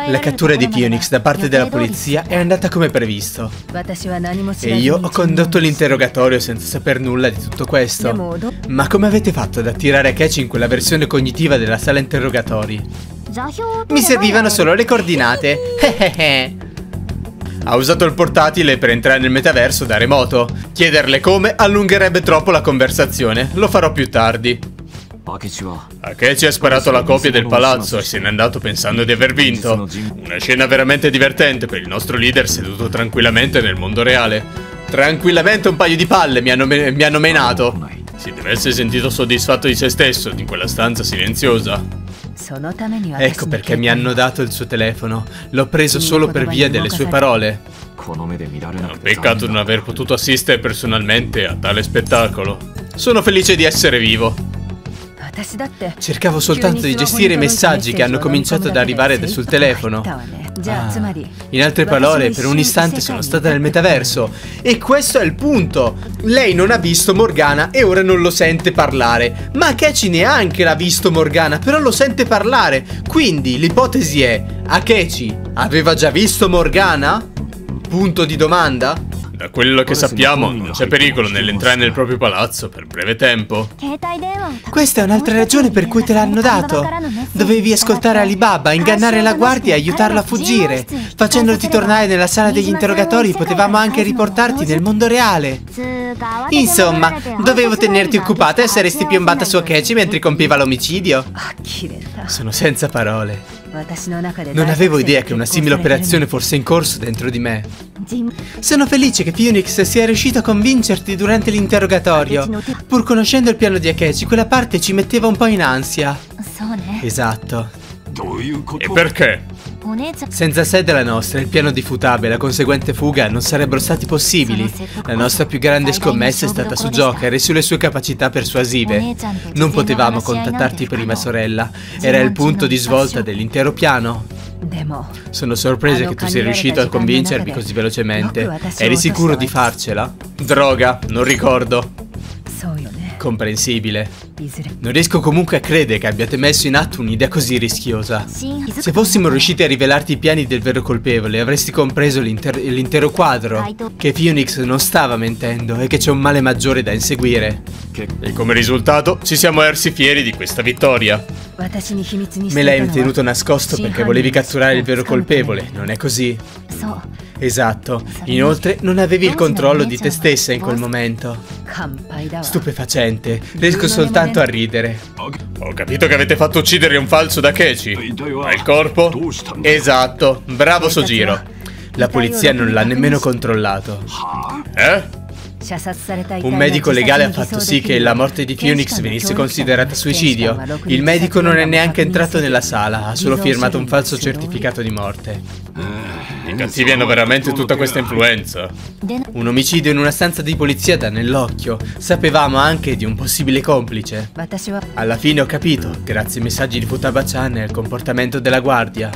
La cattura di Phoenix da parte della polizia è andata come previsto. E io ho condotto l'interrogatorio senza saper nulla di tutto questo. Ma come avete fatto ad attirare Akechi in quella versione cognitiva della sala interrogatori? Mi servivano solo le coordinate. Ha usato il portatile per entrare nel metaverso da remoto. Chiederle come allungherebbe troppo la conversazione. Lo farò più tardi. Akechi ha sparato la copia del palazzo e se n'è andato pensando di aver vinto. Una scena veramente divertente per il nostro leader seduto tranquillamente nel mondo reale. Tranquillamente un paio di palle mi hanno menato. Si deve essere sentito soddisfatto di se stesso, in quella stanza silenziosa. Ecco perché mi hanno dato il suo telefono. L'ho preso solo per via delle sue parole. È un peccato non aver potuto assistere personalmente a tale spettacolo. Sono felice di essere vivo. Cercavo soltanto di gestire i messaggi che hanno cominciato ad arrivare sul telefono. In altre parole, per un istante sono stata nel metaverso. E questo è il punto. Lei non ha visto Morgana e ora non lo sente parlare. Ma Akechi neanche l'ha visto Morgana, però lo sente parlare. Quindi l'ipotesi è: Akechi aveva già visto Morgana? Punto di domanda? Da quello che sappiamo, non c'è pericolo nell'entrare nel proprio palazzo per breve tempo. Questa è un'altra ragione per cui te l'hanno dato. Dovevi ascoltare Alibaba, ingannare la guardia e aiutarlo a fuggire. Facendoti tornare nella sala degli interrogatori potevamo anche riportarti nel mondo reale. Insomma, dovevo tenerti occupata e saresti piombata su Akechi mentre compieva l'omicidio. Sono senza parole. Non avevo idea che una simile operazione fosse in corso dentro di me. Sono felice che Phoenix sia riuscito a convincerti durante l'interrogatorio. Pur conoscendo il piano di Akechi, quella parte ci metteva un po' in ansia. Esatto. E perché? Senza sé della nostra, il piano di Futaba e la conseguente fuga non sarebbero stati possibili. La nostra più grande scommessa è stata su Joker e sulle sue capacità persuasive. Non potevamo contattarti prima, sorella. Era il punto di svolta dell'intero piano. Sono sorpreso che tu sia riuscito a convincermi così velocemente. Eri sicuro di farcela? Droga, non ricordo. Comprensibile. Non riesco comunque a credere che abbiate messo in atto un'idea così rischiosa. Se fossimo riusciti a rivelarti i piani del vero colpevole, avresti compreso l'intero quadro, che Phoenix non stava mentendo e che c'è un male maggiore da inseguire. E come risultato ci siamo ersi fieri di questa vittoria. Me l'hai tenuto nascosto perché volevi catturare il vero colpevole, non è così? Esatto. Inoltre non avevi il controllo di te stessa in quel momento. Stupefacente. Riesco soltanto a ridere. Ho capito che avete fatto uccidere un falso da Akechi. Ma il corpo? Esatto. Bravo Sojiro. La polizia non l'ha nemmeno controllato. Eh? Un medico legale ha fatto sì che la morte di Phoenix venisse considerata suicidio. Il medico non è neanche entrato nella sala, ha solo firmato un falso certificato di morte. I cattivi hanno veramente tutta questa influenza. Un omicidio in una stanza di polizia dà nell'occhio. Sapevamo anche di un possibile complice. Alla fine ho capito, grazie ai messaggi di Futaba-chan e al comportamento della guardia.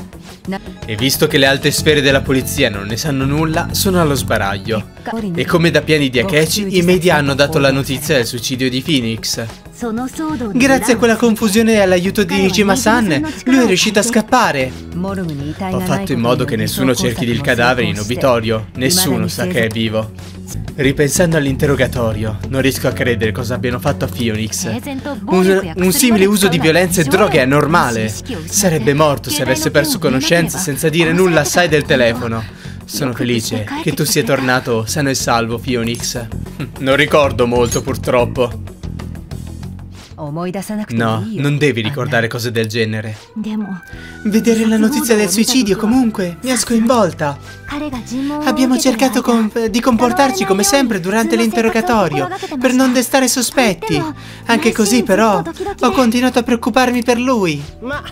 E visto che le alte sfere della polizia non ne sanno nulla, sono allo sbaraglio. E come da piani di Akechi, i media hanno dato la notizia del suicidio di Phoenix. Grazie a quella confusione e all'aiuto di Nijima-san, lui è riuscito a scappare. Ho fatto in modo che nessuno cerchi il cadavere in obitorio. Nessuno sa che è vivo. Ripensando all'interrogatorio, non riesco a credere cosa abbiano fatto a Phoenix. Un simile uso di violenza e droghe è normale. Sarebbe morto se avesse perso conoscenza senza dire nulla assai del telefono. Sono felice che tu sia tornato sano e salvo, Phoenix. Non ricordo molto, purtroppo. No, non devi ricordare cose del genere. Vedere la notizia del suicidio, comunque, mi ha sconvolta. Abbiamo cercato di comportarci come sempre durante l'interrogatorio, per non destare sospetti. Anche così, però, ho continuato a preoccuparmi per lui. Ma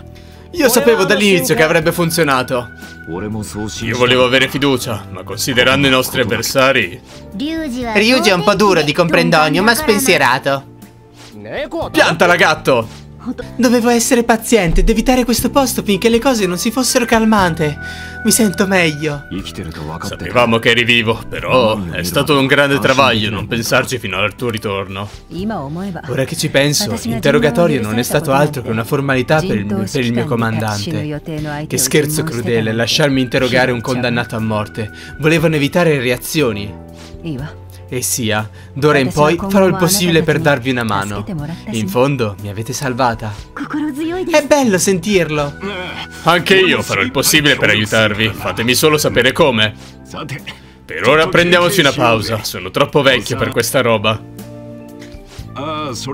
io sapevo dall'inizio che avrebbe funzionato. Io volevo avere fiducia, ma considerando i nostri avversari... Ryuji è un po' duro di comprendonio, ma spensierato. Piantala, gatto! Dovevo essere paziente ed evitare questo posto finché le cose non si fossero calmate. Mi sento meglio. Sapevamo che eri vivo, però è stato un grande travaglio non pensarci fino al tuo ritorno. Ora che ci penso, l'interrogatorio non è stato altro che una formalità per il mio comandante. Che scherzo crudele lasciarmi interrogare un condannato a morte. Volevano evitare reazioni. E sia, d'ora in poi farò il possibile per darvi una mano. In fondo, mi avete salvata. È bello sentirlo. Anche io farò il possibile per aiutarvi. Fatemi solo sapere come. Per ora prendiamoci una pausa. Sono troppo vecchio per questa roba.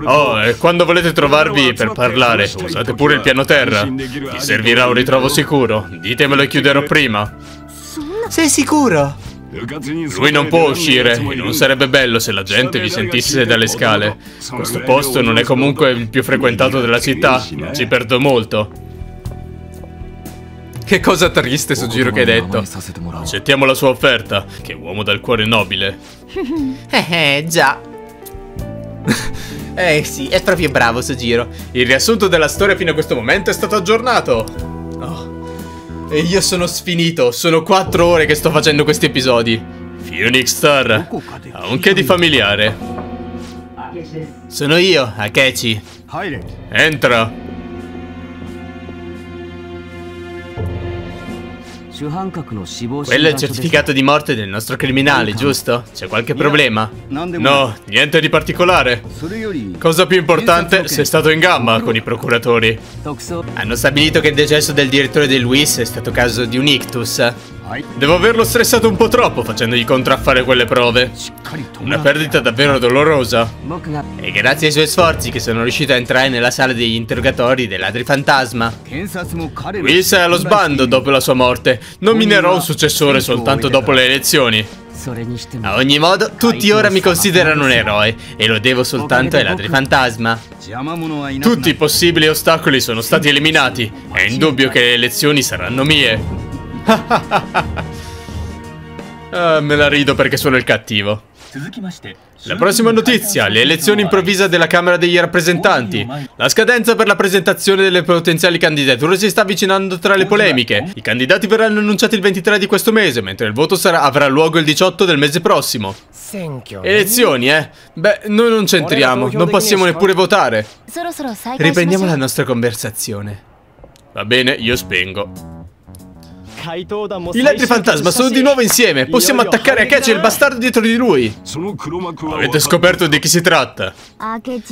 Oh, e quando volete trovarvi per parlare, usate pure il piano terra. Vi servirà un ritrovo sicuro. Ditemelo e chiuderò prima. Sei sicuro? Lui non può uscire e non sarebbe bello se la gente vi sentisse dalle scale. Questo posto non è comunque il più frequentato della città, ma ci perdo molto. Che cosa triste, Sojiro, che hai detto. Accettiamo la sua offerta, che uomo dal cuore nobile. Già. Sì, è proprio bravo, Sojiro. Il riassunto della storia fino a questo momento è stato aggiornato. E io sono sfinito, sono 4 ore che sto facendo questi episodi. Phoenix Star, ha un che di familiare. Sono io, Akechi. Entra. Quello è il certificato di morte del nostro criminale, giusto? C'è qualche problema? No, niente di particolare. Cosa più importante, sei stato in gamba con i procuratori. Hanno stabilito che il decesso del direttore del WIS è stato caso di un ictus. Devo averlo stressato un po' troppo facendogli contraffare quelle prove. Una perdita davvero dolorosa. E grazie ai suoi sforzi che sono riuscito a entrare nella sala degli interrogatori dei Ladri Fantasma. WIS è allo sbando dopo la sua morte. Nominerò un successore soltanto dopo le elezioni. A ogni modo, tutti ora mi considerano un eroe e lo devo soltanto ai Ladri Fantasma. Tutti i possibili ostacoli sono stati eliminati. È indubbio che le elezioni saranno mie. Me la rido perché sono il cattivo. La prossima notizia, le elezioni improvvise della Camera degli Rappresentanti. La scadenza per la presentazione delle potenziali candidature si sta avvicinando tra le polemiche. I candidati verranno annunciati il 23 di questo mese, mentre il voto avrà luogo il 18 del mese prossimo. Elezioni, eh? Beh, noi non c'entriamo, non possiamo neppure votare. Riprendiamo la nostra conversazione. Va bene, io spengo. I Ladri Fantasma sono di nuovo insieme. Possiamo attaccare Akechi e il bastardo dietro di lui. Avete scoperto di chi si tratta.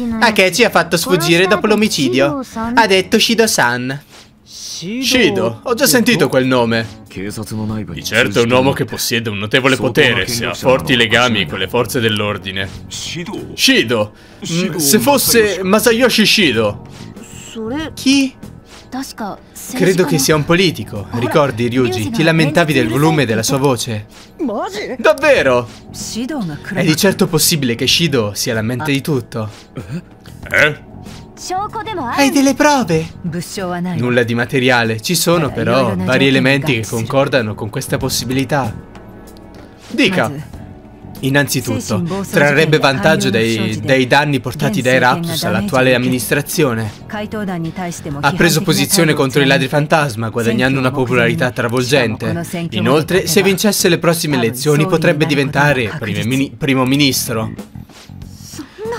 Akechi ha fatto sfuggire dopo l'omicidio. Ha detto Shido-san. Shido? Ho già sentito quel nome. Di certo è un uomo che possiede un notevole potere se ha forti legami con le forze dell'ordine. Shido? Se fosse Masayoshi Shido. Chi? Credo che sia un politico. Ricordi, Ryuji, ti lamentavi del volume della sua voce. Davvero? È di certo possibile che Shido sia la mente di tutto. Hai delle prove? Nulla di materiale. Ci sono però vari elementi che concordano con questa possibilità. Dica. Innanzitutto, trarrebbe vantaggio dei danni portati dai Raptus all'attuale amministrazione. Ha preso posizione contro i Ladri Fantasma, guadagnando una popolarità travolgente. Inoltre, se vincesse le prossime elezioni, potrebbe diventare primo ministro.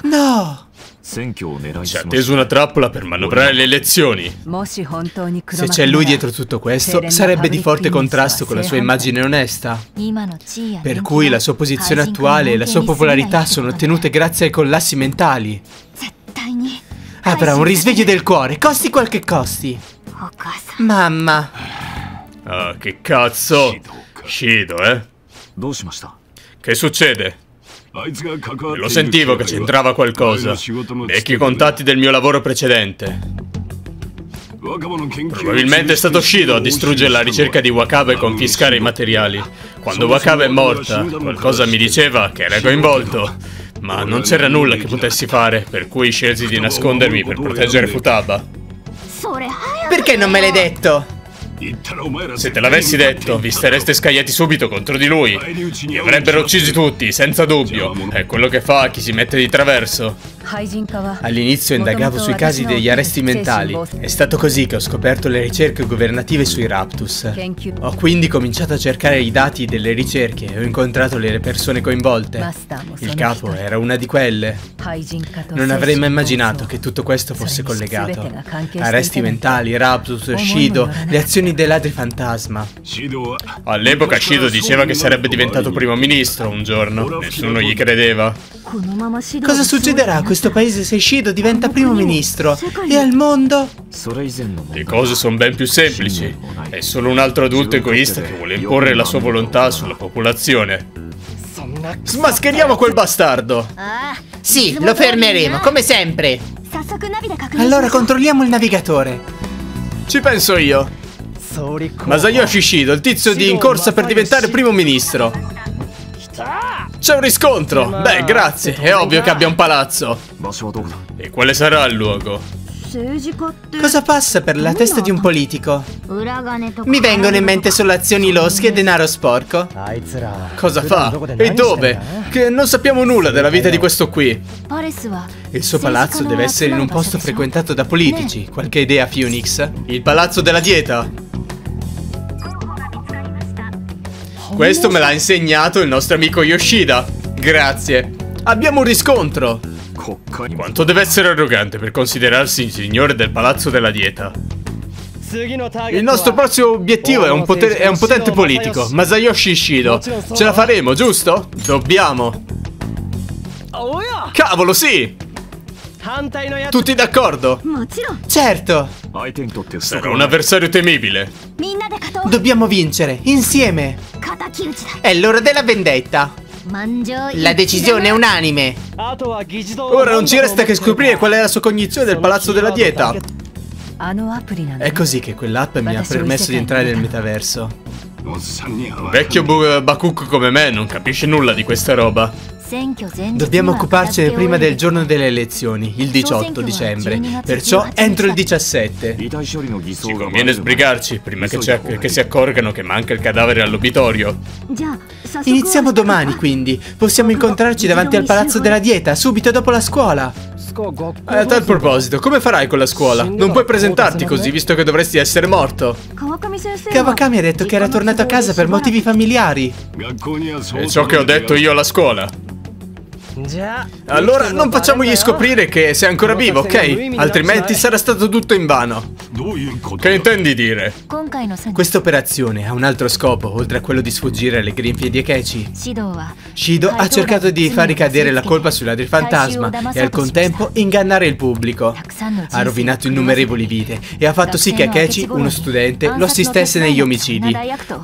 No! Ci ha teso una trappola per manovrare le elezioni. Se c'è lui dietro tutto questo, sarebbe di forte contrasto con la sua immagine onesta. Per cui la sua posizione attuale e la sua popolarità sono ottenute grazie ai collassi mentali. Avrà un risveglio del cuore, costi quel che costi. Mamma. Ah, che cazzo. Shido, eh? Che succede? Lo sentivo che c'entrava qualcosa. Vecchi contatti del mio lavoro precedente. Probabilmente è stato Shido a distruggere la ricerca di Wakaba e confiscare i materiali. Quando Wakaba è morta, qualcosa mi diceva che era coinvolto, ma non c'era nulla che potessi fare, per cui scelsi di nascondermi per proteggere Futaba. Perché non me l'hai detto? Se te l'avessi detto, vi stareste scagliati subito contro di lui. Li avrebbero uccisi tutti, senza dubbio. È quello che fa chi si mette di traverso. All'inizio indagavo sui casi degli arresti mentali. È stato così che ho scoperto le ricerche governative sui Raptus. Ho quindi cominciato a cercare i dati delle ricerche e ho incontrato le persone coinvolte. Il capo era una di quelle. Non avrei mai immaginato che tutto questo fosse collegato. Arresti mentali, Raptus, Shido, le azioni dei Ladri Fantasma. All'epoca Shido diceva che sarebbe diventato primo ministro un giorno. Nessuno gli credeva. Cosa succederà a questo paese se Shido diventa primo ministro? E al mondo? Le cose sono ben più semplici. È solo un altro adulto egoista che vuole imporre la sua volontà sulla popolazione. Smascheriamo quel bastardo! Sì, lo fermeremo, come sempre. Allora controlliamo il navigatore. Ci penso io. Masayoshi Shido, il tizio di In Corsa per diventare primo ministro. C'è un riscontro. Beh, grazie, è ovvio che abbia un palazzo. E quale sarà il luogo? Cosa passa per la testa di un politico? Mi vengono in mente solo azioni losche e denaro sporco. Cosa fa? E dove? Che non sappiamo nulla della vita di questo qui. Il suo palazzo deve essere in un posto frequentato da politici. Qualche idea, Phoenix? Il palazzo della dieta. Questo me l'ha insegnato il nostro amico Yoshida. Grazie. Abbiamo un riscontro. Quanto deve essere arrogante per considerarsi il signore del palazzo della dieta. Il nostro prossimo obiettivo è un potente politico, Masayoshi Shido. Ce la faremo, giusto? Dobbiamo. Cavolo, sì! Tutti d'accordo? Certo. Sarà un avversario temibile. Dobbiamo vincere, insieme. È l'ora della vendetta. La decisione è unanime. Ora non ci resta che scoprire qual è la sua cognizione del palazzo della dieta. È così che quell'app mi ha permesso di entrare nel metaverso. Un vecchio bakuku come me non capisce nulla di questa roba. Dobbiamo occuparcene prima del giorno delle elezioni, il 18 dicembre, perciò entro il 17. Ci conviene sbrigarci prima che si accorgano che manca il cadavere all'obitorio. Iniziamo domani, quindi. Possiamo incontrarci davanti al palazzo della dieta, subito dopo la scuola. A tal proposito, come farai con la scuola? Non puoi presentarti così, visto che dovresti essere morto. Kawakami ha detto che era tornato a casa per motivi familiari. È ciò che ho detto io alla scuola. Allora non facciamogli scoprire che sei ancora vivo, ok? Altrimenti sarà stato tutto invano. Che intendi dire? Questa operazione ha un altro scopo, oltre a quello di sfuggire alle grinfie di Akechi. Shido ha cercato di far ricadere la colpa sui Ladri Fantasma e al contempo ingannare il pubblico. Ha rovinato innumerevoli vite e ha fatto sì che Akechi, uno studente, lo assistesse negli omicidi.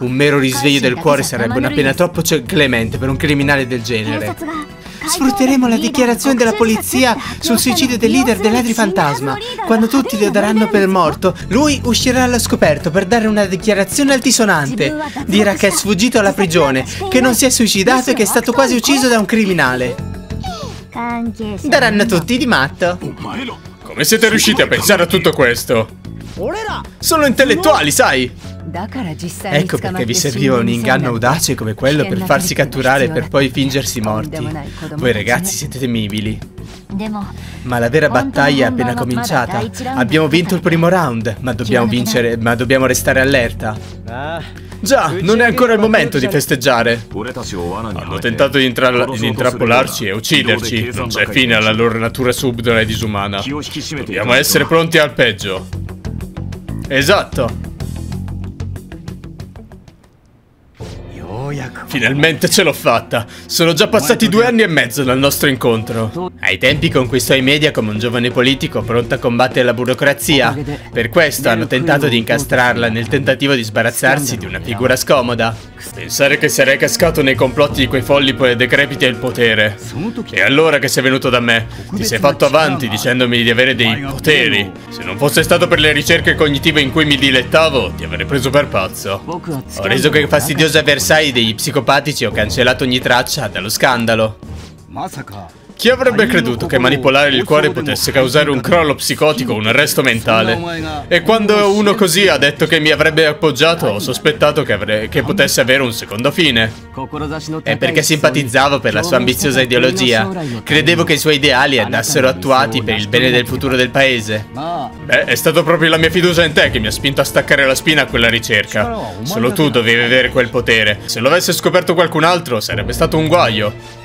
Un mero risveglio del cuore sarebbe una pena troppo clemente per un criminale del genere. Sfrutteremo la dichiarazione della polizia sul suicidio del leader dei Ladri Fantasma. Quando tutti lo daranno per morto, lui uscirà allo scoperto per dare una dichiarazione altisonante. Dirà che è sfuggito alla prigione, che non si è suicidato e che è stato quasi ucciso da un criminale. Daranno tutti di matto. Come siete riusciti a pensare a tutto questo? Sono intellettuali, sai? Ecco perché vi serviva un inganno audace come quello per farsi catturare e per poi fingersi morti. Voi ragazzi siete temibili. Ma la vera battaglia è appena cominciata. Abbiamo vinto il primo round, ma dobbiamo restare allerta. Già, non è ancora il momento di festeggiare. Hanno tentato di intrappolarci e ucciderci. Non c'è fine alla loro natura subdola e disumana. Dobbiamo essere pronti al peggio. Esatto. Finalmente ce l'ho fatta. Sono già passati 2 anni e mezzo dal nostro incontro. Ai tempi conquistò i media come un giovane politico pronto a combattere la burocrazia. Per questo hanno tentato di incastrarla nel tentativo di sbarazzarsi di una figura scomoda. Pensare che sarei cascato nei complotti di quei folli decrepiti al potere. E allora che sei venuto da me? Ti sei fatto avanti dicendomi di avere dei poteri. Se non fosse stato per le ricerche cognitive in cui mi dilettavo, ti avrei preso per pazzo. Ho reso che fastidiosi avversari degli psicopatici, ho cancellato ogni traccia dallo scandalo. Chi avrebbe creduto che manipolare il cuore potesse causare un crollo psicotico, un arresto mentale? E quando uno così ha detto che mi avrebbe appoggiato, ho sospettato che potesse avere un secondo fine. È perché simpatizzavo per la sua ambiziosa ideologia. Credevo che i suoi ideali andassero attuati per il bene del futuro del paese. Beh, è stato proprio la mia fiducia in te che mi ha spinto a staccare la spina a quella ricerca. Solo tu dovevi avere quel potere. Se lo avesse scoperto qualcun altro, sarebbe stato un guaio.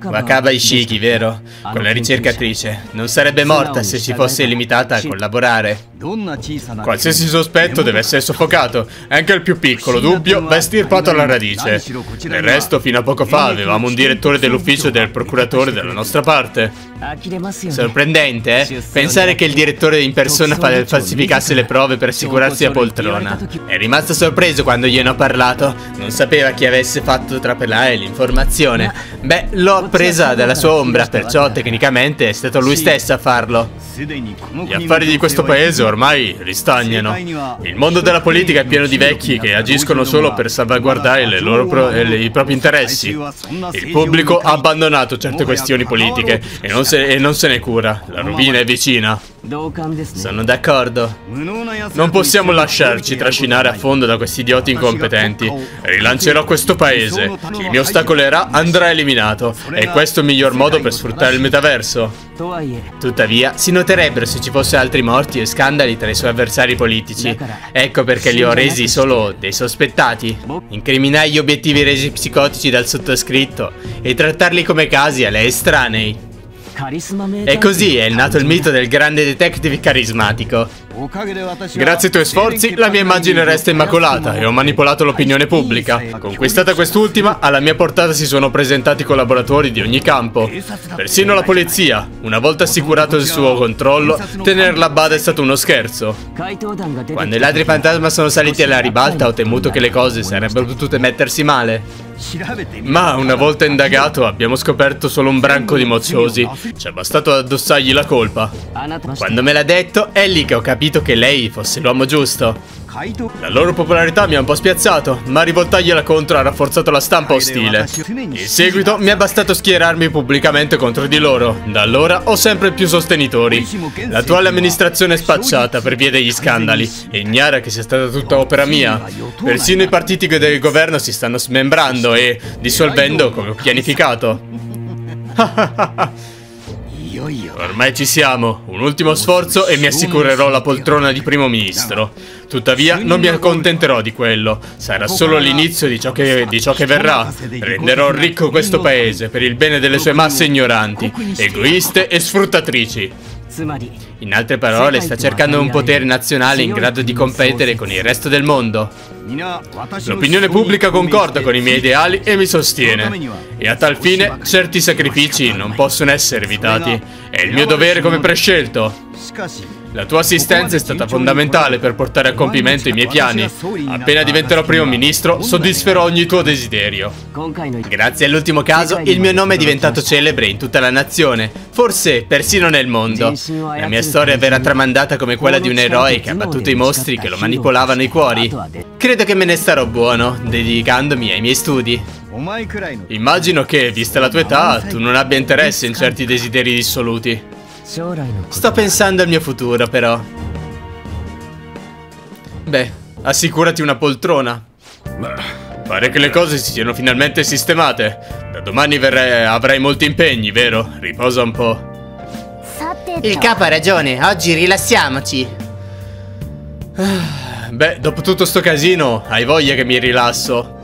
Wakaba Ishiki, vero? Quella ricercatrice non sarebbe morta se si fosse limitata a collaborare. Qualsiasi sospetto deve essere soffocato, anche il più piccolo dubbio va estirpato alla radice. Del resto, fino a poco fa avevamo un direttore dell'ufficio del procuratore dalla nostra parte. Sorprendente, eh? Pensare che il direttore in persona falsificasse le prove per assicurarsi la poltrona. È rimasto sorpreso quando gliene ho parlato. Non sapeva chi avesse fatto trapelare l'informazione. Beh, l'ho presa dalla sua ombra, perciò tecnicamente è stato lui stesso a farlo. Gli affari di questo paese ormai ristagnano. Il mondo della politica è pieno di vecchi che agiscono solo per salvaguardare i propri interessi. Il pubblico ha abbandonato certe questioni politiche e non se ne cura. La rovina è vicina. Sono d'accordo. Non possiamo lasciarci trascinare a fondo da questi idioti incompetenti. Rilancerò questo paese. Chi mi ostacolerà andrà eliminato. E questo è il miglior modo per sfruttare il metaverso. Tuttavia, si noterebbero se ci fossero altri morti e scandali tra i suoi avversari politici. Ecco perché li ho resi solo dei sospettati. Incriminai gli obiettivi resi psicotici dal sottoscritto e trattarli come casi a lei estranei. E così è nato il mito del grande detective carismatico. Grazie ai tuoi sforzi, la mia immagine resta immacolata e ho manipolato l'opinione pubblica. Conquistata quest'ultima, alla mia portata si sono presentati collaboratori di ogni campo. Persino la polizia. Una volta assicurato il suo controllo, tenerla a bada è stato uno scherzo. Quando i ladri fantasma sono saliti alla ribalta, ho temuto che le cose sarebbero potute mettersi male. Ma una volta indagato, abbiamo scoperto solo un branco di moziosi. Ci è bastato addossargli la colpa. Quando me l'ha detto, è lì che ho capito che lei fosse l'uomo giusto. La loro popolarità mi ha un po' spiazzato, ma rivoltargliela contro ha rafforzato la stampa ostile. In seguito mi è bastato schierarmi pubblicamente contro di loro. Da allora ho sempre più sostenitori. L'attuale amministrazione è spacciata per via degli scandali e ignara che sia stata tutta opera mia. Persino i partiti del governo si stanno smembrando e dissolvendo come ho pianificato. Ormai ci siamo, un ultimo sforzo e mi assicurerò la poltrona di primo ministro. Tuttavia non mi accontenterò di quello, sarà solo l'inizio di ciò che verrà. Renderò ricco questo paese per il bene delle sue masse ignoranti, egoiste e sfruttatrici. In altre parole, sta cercando un potere nazionale in grado di competere con il resto del mondo. L'opinione pubblica concorda con i miei ideali e mi sostiene. E a tal fine, certi sacrifici non possono essere evitati. È il mio dovere come prescelto. La tua assistenza è stata fondamentale per portare a compimento i miei piani. Appena diventerò primo ministro, soddisferò ogni tuo desiderio. Grazie all'ultimo caso, il mio nome è diventato celebre in tutta la nazione, forse persino nel mondo. La mia storia verrà tramandata come quella di un eroe che ha battuto i mostri che lo manipolavano i cuori. Credo che me ne starò buono, dedicandomi ai miei studi. Immagino che, vista la tua età, tu non abbia interesse in certi desideri dissoluti. Sto pensando al mio futuro, però. Beh, assicurati una poltrona. Pare che le cose si siano finalmente sistemate. Da domani avrai molti impegni, vero? Riposa un po'. Il capo ha ragione, oggi rilassiamoci. Beh, dopo tutto sto casino, hai voglia che mi rilasso?